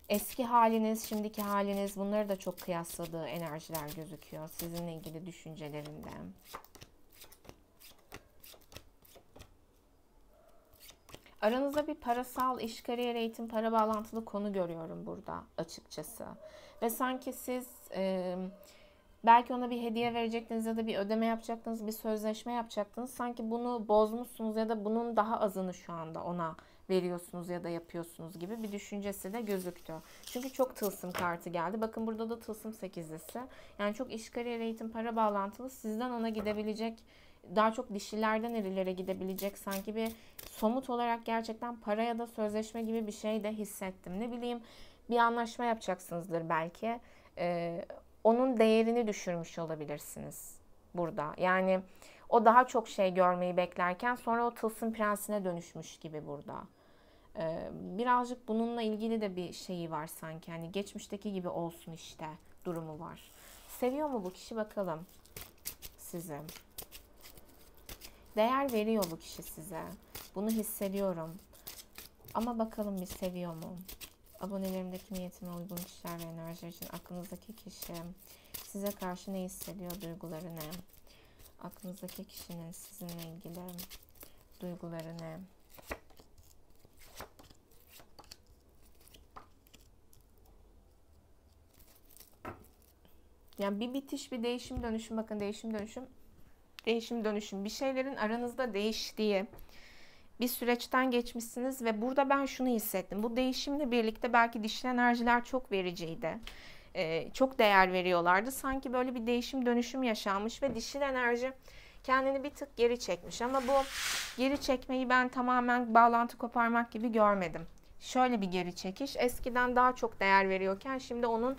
Eski haliniz, şimdiki haliniz, bunları da çok kıyasladığı enerjiler gözüküyor sizinle ilgili düşüncelerinde. Aranızda bir parasal, iş, kariyer, eğitim, para bağlantılı konu görüyorum burada açıkçası. Ve sanki siz e, belki ona bir hediye verecektiniz ya da bir ödeme yapacaktınız, bir sözleşme yapacaktınız. Sanki bunu bozmuşsunuz ya da bunun daha azını şu anda ona veriyorsunuz ya da yapıyorsunuz gibi bir düşüncesi de gözüktü. Çünkü çok tılsım kartı geldi. Bakın burada da tılsım sekizlisi. Yani çok iş, kariyer, eğitim, para bağlantılı, sizden ona gidebilecek, daha çok dişilerden erilere gidebilecek sanki bir somut olarak gerçekten para ya da sözleşme gibi bir şey de hissettim. Ne bileyim, bir anlaşma yapacaksınızdır belki. Ee, onun değerini düşürmüş olabilirsiniz burada. Yani o daha çok şey görmeyi beklerken sonra o tılsım prensine dönüşmüş gibi burada. Ee, birazcık bununla ilgili de bir şeyi var sanki. Hani geçmişteki gibi olsun işte durumu var. Seviyor mu bu kişi bakalım sizi? Değer veriyor bu kişi size. Bunu hissediyorum. Ama bakalım bir seviyor mu? Abonelerimdeki niyetime uygun kişiler ve enerjiler için aklınızdaki kişi size karşı ne hissediyor, duyguları ne? Aklınızdaki kişinin sizinle ilgili duyguları ne? Yani bir bitiş, bir değişim dönüşüm. Bakın değişim dönüşüm. Değişim dönüşüm. Bir şeylerin aranızda değiştiği bir süreçten geçmişsiniz ve burada ben şunu hissettim. Bu değişimle birlikte belki dişil enerjiler çok vericiydi. Ee, çok değer veriyorlardı. Sanki böyle bir değişim dönüşüm yaşanmış ve dişil enerji kendini bir tık geri çekmiş. Ama bu geri çekmeyi ben tamamen bağlantı koparmak gibi görmedim. Şöyle bir geri çekiş. Eskiden daha çok değer veriyorken şimdi onun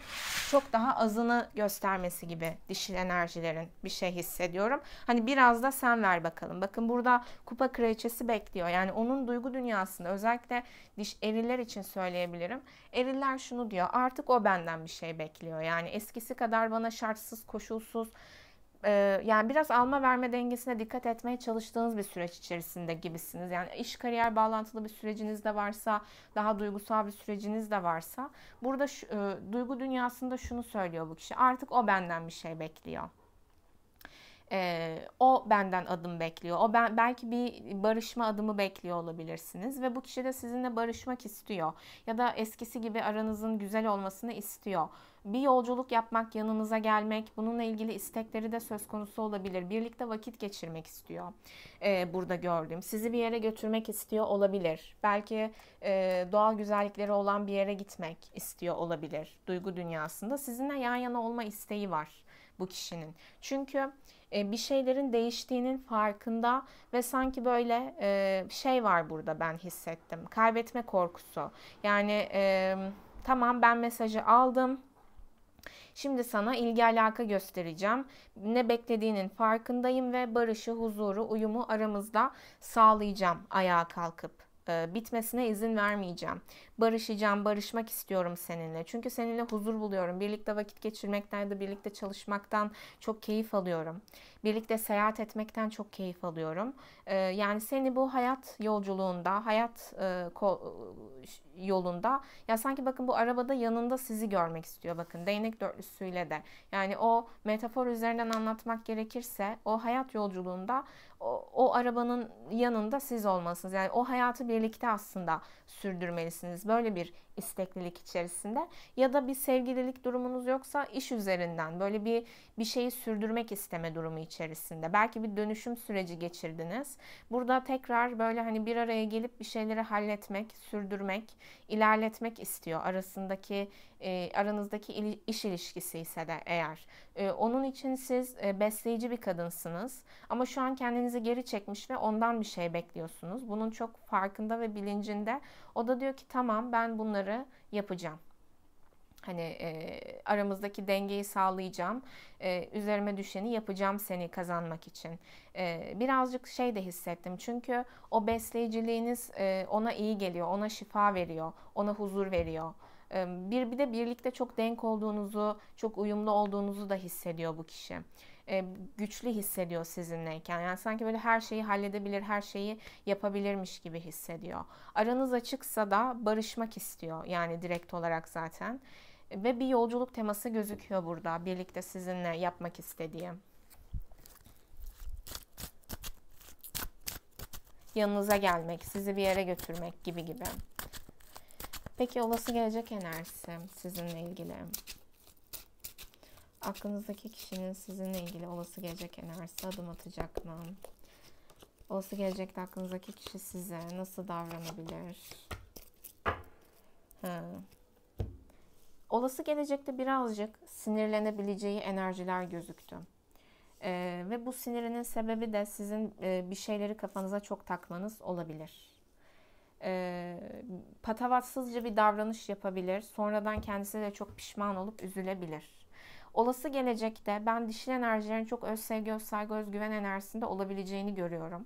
çok daha azını göstermesi gibi dişil enerjilerin bir şey hissediyorum. Hani biraz da sen ver bakalım. Bakın burada kupa kraliçesi bekliyor. Yani onun duygu dünyasında, özellikle diş eriller için söyleyebilirim. Eriller şunu diyor: artık o benden bir şey bekliyor. Yani eskisi kadar bana şartsız, koşulsuz, yani biraz alma verme dengesine dikkat etmeye çalıştığınız bir süreç içerisinde gibisiniz. Yani iş, kariyer bağlantılı bir süreciniz de varsa, daha duygusal bir süreciniz de varsa, burada şu, e, duygu dünyasında şunu söylüyor bu kişi: artık o benden bir şey bekliyor. E, o benden adım bekliyor. O ben, belki bir barışma adımı bekliyor olabilirsiniz ve bu kişi de sizinle barışmak istiyor. Ya da eskisi gibi aranızın güzel olmasını istiyor. Bir yolculuk yapmak, yanınıza gelmek, bununla ilgili istekleri de söz konusu olabilir. Birlikte vakit geçirmek istiyor. Ee, burada gördüğüm. Sizi bir yere götürmek istiyor olabilir. Belki e, doğal güzellikleri olan bir yere gitmek istiyor olabilir. Duygu dünyasında sizinle yan yana olma isteği var bu kişinin. Çünkü e, bir şeylerin değiştiğinin farkında ve sanki böyle e, şey var burada, ben hissettim. Kaybetme korkusu. Yani e, tamam, ben mesajı aldım. Şimdi sana ilgi alaka göstereceğim. Ne beklediğinin farkındayım ve barışı, huzuru, uyumu aramızda sağlayacağım ayağa kalkıp. Bitmesine izin vermeyeceğim. Barışacağım, barışmak istiyorum seninle. Çünkü seninle huzur buluyorum. Birlikte vakit geçirmekten de, birlikte çalışmaktan çok keyif alıyorum. Birlikte seyahat etmekten çok keyif alıyorum. Yani seni bu hayat yolculuğunda, hayat yolunda, ya sanki bakın bu arabada yanında sizi görmek istiyor. Bakın değnek dörtlüsüyle de. Yani o metafor üzerinden anlatmak gerekirse, o hayat yolculuğunda o, o arabanın yanında siz olmalısınız. Yani o hayatı birlikte aslında sürdürmelisiniz. Böyle bir isteklilik içerisinde. Ya da bir sevgililik durumunuz yoksa iş üzerinden böyle bir bir şeyi sürdürmek isteme durumu içerisinde. Belki bir dönüşüm süreci geçirdiniz. Burada tekrar böyle hani bir araya gelip bir şeyleri halletmek, sürdürmek, ilerletmek istiyor. Arasındaki e, aranızdaki il, iş ilişkisi ise de eğer. E, onun için siz e, besleyici bir kadınsınız. Ama şu an kendinizi geri çekmiş ve ondan bir şey bekliyorsunuz. Bunun çok farkında ve bilincinde. O da diyor ki tamam, ben bunları yapacağım. Hani e, aramızdaki dengeyi sağlayacağım. E, üzerime düşeni yapacağım seni kazanmak için. E, birazcık şey de hissettim. Çünkü o besleyiciliğiniz e, ona iyi geliyor. Ona şifa veriyor. Ona huzur veriyor. E, bir, bir de birlikte çok denk olduğunuzu, çok uyumlu olduğunuzu da hissediyor bu kişi. E, güçlü hissediyor sizinleyken. Yani sanki böyle her şeyi halledebilir, her şeyi yapabilirmiş gibi hissediyor. Aranız açıksa da barışmak istiyor. Yani direkt olarak zaten. Ve bir yolculuk teması gözüküyor burada. Birlikte sizinle yapmak istediğim. Yanınıza gelmek, sizi bir yere götürmek gibi gibi. Peki olası gelecek enerjisi sizinle ilgili. Aklınızdaki kişinin sizinle ilgili olası gelecek enerjisi adım atacak mı? Olası gelecekte aklınızdaki kişi size nasıl davranabilir? Ha. Olası gelecekte birazcık sinirlenebileceği enerjiler gözüktü. Ee, ve bu sinirinin sebebi de sizin e, bir şeyleri kafanıza çok takmanız olabilir. Ee, patavatsızca bir davranış yapabilir. Sonradan kendisi de çok pişman olup üzülebilir. Olası gelecekte ben dişil enerjilerin çok öz sevgi, öz saygı, öz güven enerjisinde olabileceğini görüyorum.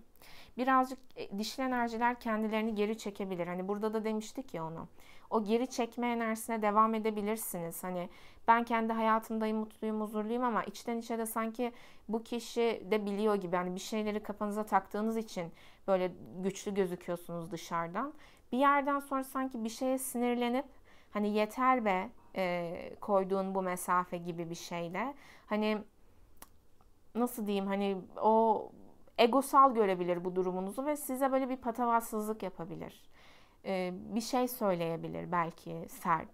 Birazcık e, dişil enerjiler kendilerini geri çekebilir. Hani burada da demiştik ya onu. O geri çekme enerjisine devam edebilirsiniz. Hani ben kendi hayatımdayım, mutluyum, huzurluyum ama içten içe de sanki bu kişi de biliyor gibi. Hani bir şeyleri kafanıza taktığınız için böyle güçlü gözüküyorsunuz dışarıdan. Bir yerden sonra sanki bir şeye sinirlenip hani yeter be e, koyduğun bu mesafe gibi bir şeyle. Hani nasıl diyeyim, hani o egosal görebilir bu durumunuzu ve size böyle bir patavatsızlık yapabilir. Bir şey söyleyebilir belki sert.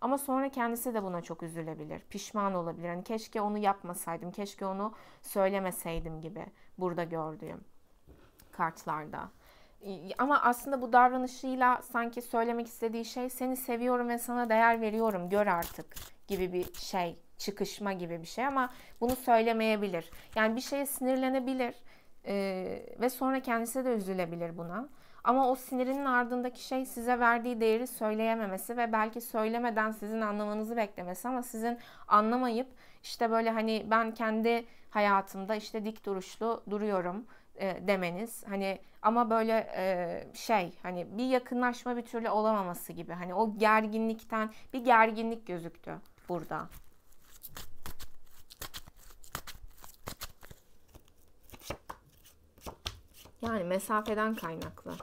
Ama sonra kendisi de buna çok üzülebilir. Pişman olabilir. Hani keşke onu yapmasaydım, keşke onu söylemeseydim gibi burada gördüğüm kartlarda. Ama aslında bu davranışıyla sanki söylemek istediği şey seni seviyorum ve sana değer veriyorum, gör artık gibi bir şey, çıkışma gibi bir şey ama bunu söylemeyebilir. Yani bir şeye sinirlenebilir ve sonra kendisi de üzülebilir buna. Ama o sinirinin ardındaki şey size verdiği değeri söyleyememesi ve belki söylemeden sizin anlamanızı beklemesi ama sizin anlamayıp işte böyle hani ben kendi hayatımda işte dik duruşlu duruyorum e, demeniz. Hani ama böyle e, şey hani bir yakınlaşma bir türlü olamaması gibi. Hani o gerginlikten bir gerginlik gözüktü burada. Yani mesafeden kaynaklı.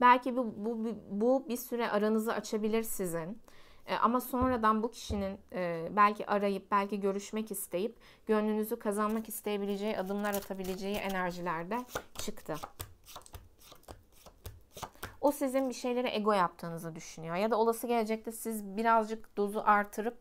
Belki bu, bu, bu bir süre aranızı açabilir sizin. E, ama sonradan bu kişinin e, belki arayıp, belki görüşmek isteyip, gönlünüzü kazanmak isteyebileceği, adımlar atabileceği enerjilerde çıktı. O sizin bir şeylere ego yaptığınızı düşünüyor. Ya da olası gelecekte siz birazcık dozu artırıp,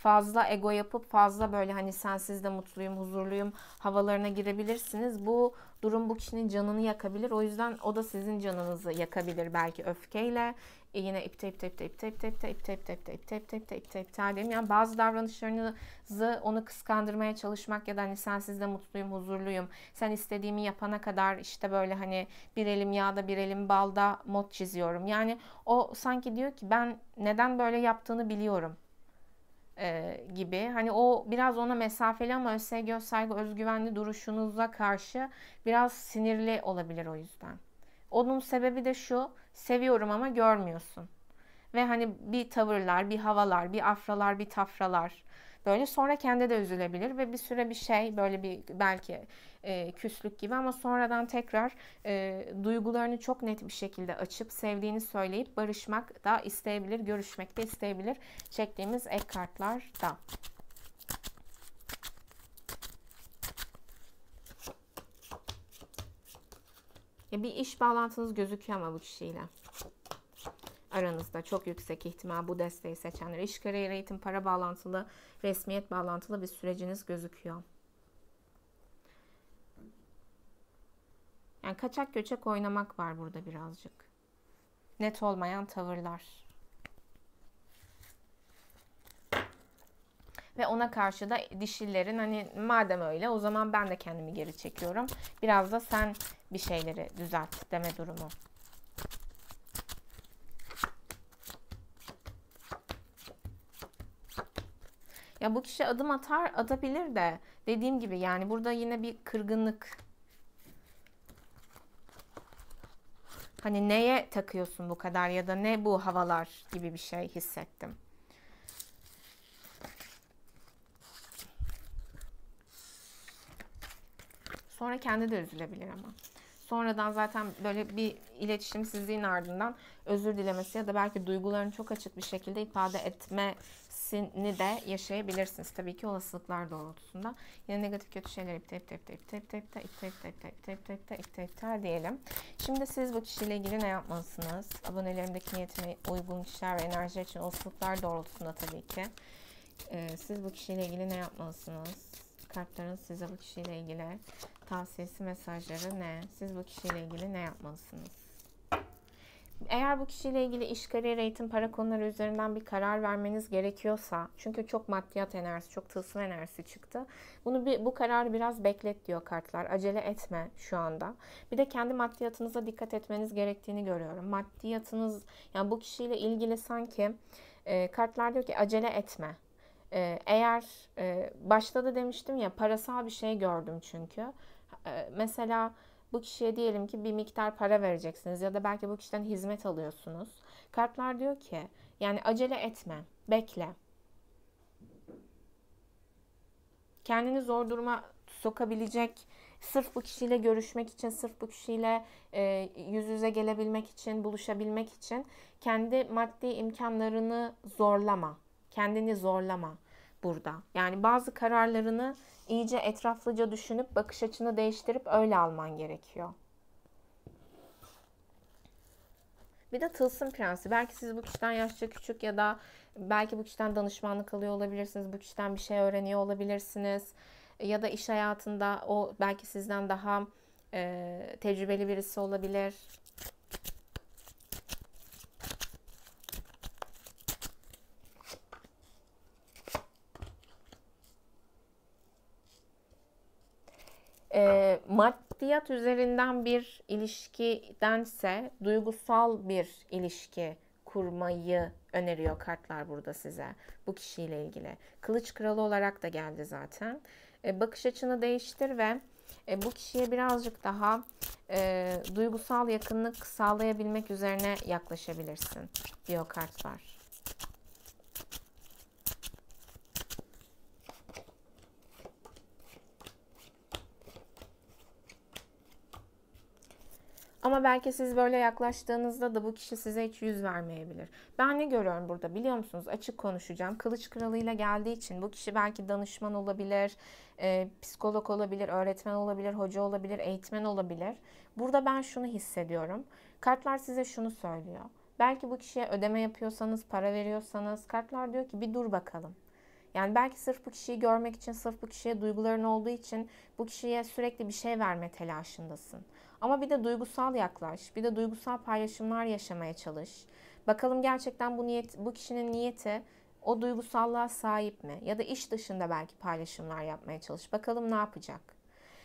fazla ego yapıp fazla böyle hani sensiz de mutluyum, huzurluyum havalarına girebilirsiniz. Bu durum bu kişinin canını yakabilir. O yüzden o da sizin canınızı yakabilir belki öfkeyle. E yine ipte ipte ipte ipte ipte ipte ipte ipte ipte ipte ipte ipte ipte ipte diyeyim. Yani bazı davranışlarınızı onu kıskandırmaya çalışmak ya da hani sensiz de mutluyum, huzurluyum, sen istediğimi yapana kadar işte böyle hani bir elim yağda bir elim balda mod çiziyorum. Yani o sanki diyor ki ben neden böyle yaptığını biliyorum gibi. Hani o biraz ona mesafeli ama öz saygı, özgüvenli duruşunuza karşı biraz sinirli olabilir o yüzden. Onun sebebi de şu: seviyorum ama görmüyorsun. Ve hani bir tavırlar, bir havalar, bir afralar, bir tafralar böyle, sonra kendi de üzülebilir ve bir süre bir şey böyle bir belki e, küslük gibi ama sonradan tekrar e, duygularını çok net bir şekilde açıp sevdiğini söyleyip barışmak da isteyebilir, görüşmek de isteyebilir çektiğimiz ek kartlar da. Ya bir iş bağlantınız gözüküyor ama bu kişiyle. Aranızda çok yüksek ihtimal bu desteği seçenler. İş, kariyer, eğitim, para bağlantılı, resmiyet bağlantılı bir süreciniz gözüküyor. Yani kaçak göçek oynamak var burada birazcık. Net olmayan tavırlar. Ve ona karşı da dişillerin hani madem öyle o zaman ben de kendimi geri çekiyorum. Biraz da sen bir şeyleri düzelt deme durumu. Ya bu kişi adım atar, atabilir de dediğim gibi yani burada yine bir kırgınlık. Hani neye takıyorsun bu kadar ya da ne bu havalar gibi bir şey hissettim. Sonra kendi de üzülebilir ama. Sonradan zaten böyle bir iletişimsizliğin ardından özür dilemesi ya da belki duygularını çok açık bir şekilde ifade etmesini de yaşayabilirsiniz. Tabii ki olasılıklar doğrultusunda. Yine negatif kötü şeyler ipte ipte ipte ipte ipte ipte ipte ipte ipte ipte ipte ipte ipte ipte diyelim. Şimdi siz bu kişiyle ilgili ne yapmalısınız? Abonelerimdeki niyetime uygun kişiler ve enerji için olasılıklar doğrultusunda tabii ki. Ee, siz bu kişiyle ilgili ne yapmalısınız? Kartların size bu kişiyle ilgili tavsiyesi, mesajları ne? Siz bu kişiyle ilgili ne yapmalısınız? Eğer bu kişiyle ilgili iş, kariyer, eğitim, para konuları üzerinden bir karar vermeniz gerekiyorsa, çünkü çok maddiyat enerjisi, çok tılsım enerjisi çıktı. Bunu bir, bu kararı biraz beklet diyor kartlar. Acele etme şu anda. Bir de kendi maddiyatınıza dikkat etmeniz gerektiğini görüyorum. Maddiyatınız, yani bu kişiyle ilgili sanki e, kartlar diyor ki acele etme. Eğer başta da demiştim ya, parasal bir şey gördüm çünkü. Mesela bu kişiye diyelim ki bir miktar para vereceksiniz ya da belki bu kişiden hizmet alıyorsunuz. Kartlar diyor ki yani acele etme, bekle. Kendini zor duruma sokabilecek, sırf bu kişiyle görüşmek için, sırf bu kişiyle e, yüz yüze gelebilmek için, buluşabilmek için kendi maddi imkanlarını zorlama. Kendini zorlama burada. Yani bazı kararlarını iyice etraflıca düşünüp bakış açını değiştirip öyle alman gerekiyor. Bir de tılsım prensi. Belki siz bu kişiden yaşça küçük ya da belki bu kişiden danışmanlık alıyor olabilirsiniz. Bu kişiden bir şey öğreniyor olabilirsiniz. Ya da iş hayatında o belki sizden daha e, tecrübeli birisi olabilir. E, maddiyat üzerinden bir ilişkidense duygusal bir ilişki kurmayı öneriyor kartlar burada size bu kişiyle ilgili. Kılıç kralı olarak da geldi zaten. E, bakış açını değiştir ve e, bu kişiye birazcık daha e, duygusal yakınlık sağlayabilmek üzerine yaklaşabilirsin diyor kartlar. Ama belki siz böyle yaklaştığınızda da bu kişi size hiç yüz vermeyebilir. Ben ne görüyorum burada biliyor musunuz? Açık konuşacağım. Kılıç kralıyla geldiği için bu kişi belki danışman olabilir, e, psikolog olabilir, öğretmen olabilir, hoca olabilir, eğitmen olabilir. Burada ben şunu hissediyorum. Kartlar size şunu söylüyor. Belki bu kişiye ödeme yapıyorsanız, para veriyorsanız, kartlar diyor ki bir dur bakalım. Yani belki sırf bu kişiyi görmek için, sırf bu kişiye duyguların olduğu için bu kişiye sürekli bir şey verme telaşındasın. Ama bir de duygusal yaklaş, bir de duygusal paylaşımlar yaşamaya çalış. Bakalım gerçekten bu niyet, bu kişinin niyeti o duygusallığa sahip mi? Ya da iş dışında belki paylaşımlar yapmaya çalış. Bakalım ne yapacak?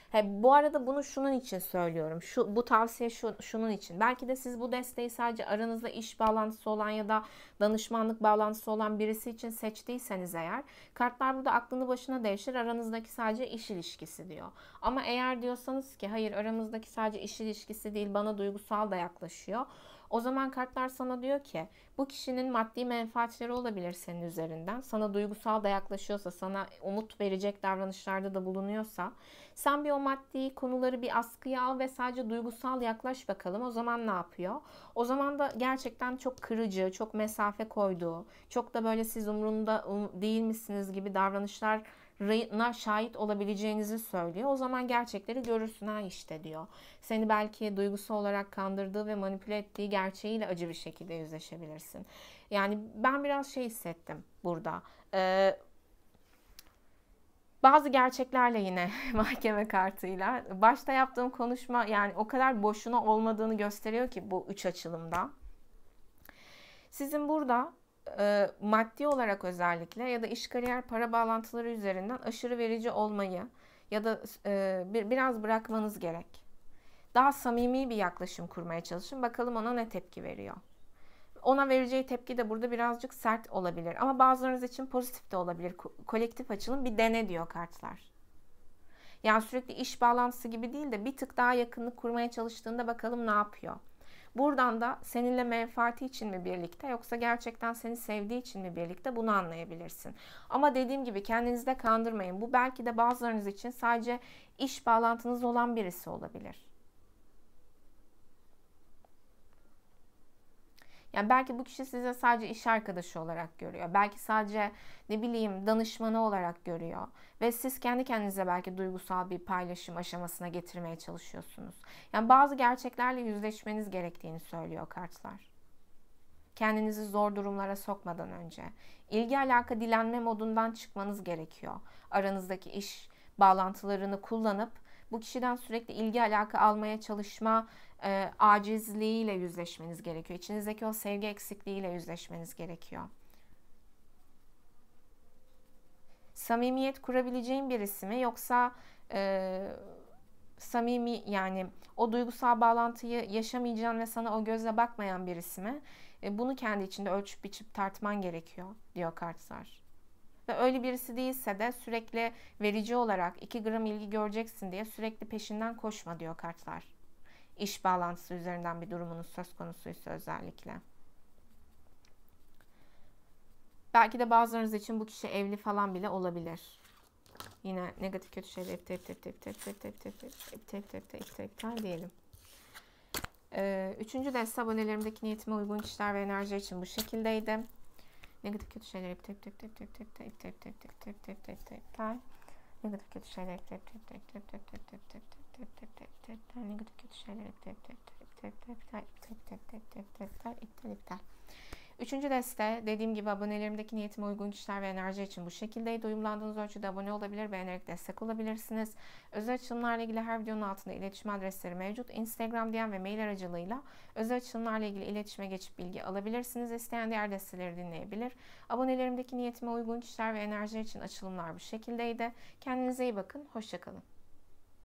He, bu arada bunu şunun için söylüyorum. Şu, bu tavsiye şu, şunun için. Belki de siz bu desteği sadece aranızda iş bağlantısı olan ya da danışmanlık bağlantısı olan birisi için seçtiyseniz eğer, kartlar burada aklını başına devşir, aranızdaki sadece iş ilişkisi diyor. Ama eğer diyorsanız ki hayır, aramızdaki sadece iş ilişkisi değil, bana duygusal da yaklaşıyor, o zaman kartlar sana diyor ki bu kişinin maddi menfaatleri olabilir senin üzerinden. Sana duygusal da yaklaşıyorsa, sana umut verecek davranışlarda da bulunuyorsa, sen bir o maddi konuları bir askıya al ve sadece duygusal yaklaş bakalım. O zaman ne yapıyor? O zaman da gerçekten çok kırıcı, çok mesafe koyduğu, çok da böyle siz umurunda değil misiniz gibi davranışlar şahit olabileceğinizi söylüyor. O zaman gerçekleri görürsün, ha işte diyor. Seni belki duygusal olarak kandırdığı ve manipüle ettiği gerçeğiyle acı bir şekilde yüzleşebilirsin. Yani ben biraz şey hissettim burada. Ee, bazı gerçeklerle yine mahkeme kartıyla. Başta yaptığım konuşma yani o kadar boşuna olmadığını gösteriyor ki bu üç açılımda. Sizin burada maddi olarak özellikle ya da iş, kariyer, para bağlantıları üzerinden aşırı verici olmayı ya da biraz bırakmanız gerek. Daha samimi bir yaklaşım kurmaya çalışın. Bakalım ona ne tepki veriyor. Ona vereceği tepki de burada birazcık sert olabilir. Ama bazılarınız için pozitif de olabilir. Kolektif açılım, bir dene diyor kartlar. Yani sürekli iş bağlantısı gibi değil de bir tık daha yakınlık kurmaya çalıştığında bakalım ne yapıyor. Buradan da seninle menfaati için mi birlikte, yoksa gerçekten seni sevdiği için mi birlikte, bunu anlayabilirsin. Ama dediğim gibi kendinizi de kandırmayın. Bu belki de bazılarınız için sadece iş bağlantınız olan birisi olabilir. Yani belki bu kişi size sadece iş arkadaşı olarak görüyor. Belki sadece ne bileyim danışmanı olarak görüyor. Ve siz kendi kendinize belki duygusal bir paylaşım aşamasına getirmeye çalışıyorsunuz. Yani bazı gerçeklerle yüzleşmeniz gerektiğini söylüyor kartlar. Kendinizi zor durumlara sokmadan önce. İlgi alaka dilenme modundan çıkmanız gerekiyor. Aranızdaki iş bağlantılarını kullanıp bu kişiden sürekli ilgi alaka almaya çalışma e, acizliğiyle yüzleşmeniz gerekiyor. İçinizdeki o sevgi eksikliğiyle yüzleşmeniz gerekiyor. Samimiyet kurabileceğin birisi mi, yoksa e, samimi yani o duygusal bağlantıyı yaşamayacağın ve sana o gözle bakmayan birisi mi? E, bunu kendi içinde ölçüp biçip tartman gerekiyor diyor kartlar. Ve öyle birisi değilse de sürekli verici olarak iki gram ilgi göreceksin diye sürekli peşinden koşma diyor kartlar. İş bağlantısı üzerinden bir durumunuz söz konusuysa özellikle. Belki de bazılarınız için bu kişi evli falan bile olabilir. Yine negatif kötü şeyler ip tep tep tep tep tep tep tep tep tep tep tep tep tep diyelim. Üçüncü deste abonelerimdeki niyetime uygun kişiler ve enerji için bu şekildeydi. Negatif kötü şeyler ip tep tep tep tep tep tep tep tep tep tep tep tep tep tep. Negatif kötü şeyler ip tep tep tep tep tep tep tep tep tep tep tep. Negatif kötü şeyler ip tep tep tep tep tep tep tep tep tep tep. İptal iptal. Üçüncü deste dediğim gibi abonelerimdeki niyetime uygun kişiler ve enerji için bu şekildeydi. Uyumlandığınız ölçüde abone olabilir, beğenerek destek olabilirsiniz. Özel açılımlarla ilgili her videonun altında iletişim adresleri mevcut. Instagram, D M ve mail aracılığıyla özel açılımlarla ilgili iletişime geçip bilgi alabilirsiniz. İsteyen diğer desteleri dinleyebilir. Abonelerimdeki niyetime uygun kişiler ve enerji için açılımlar bu şekildeydi. Kendinize iyi bakın, hoşça kalın.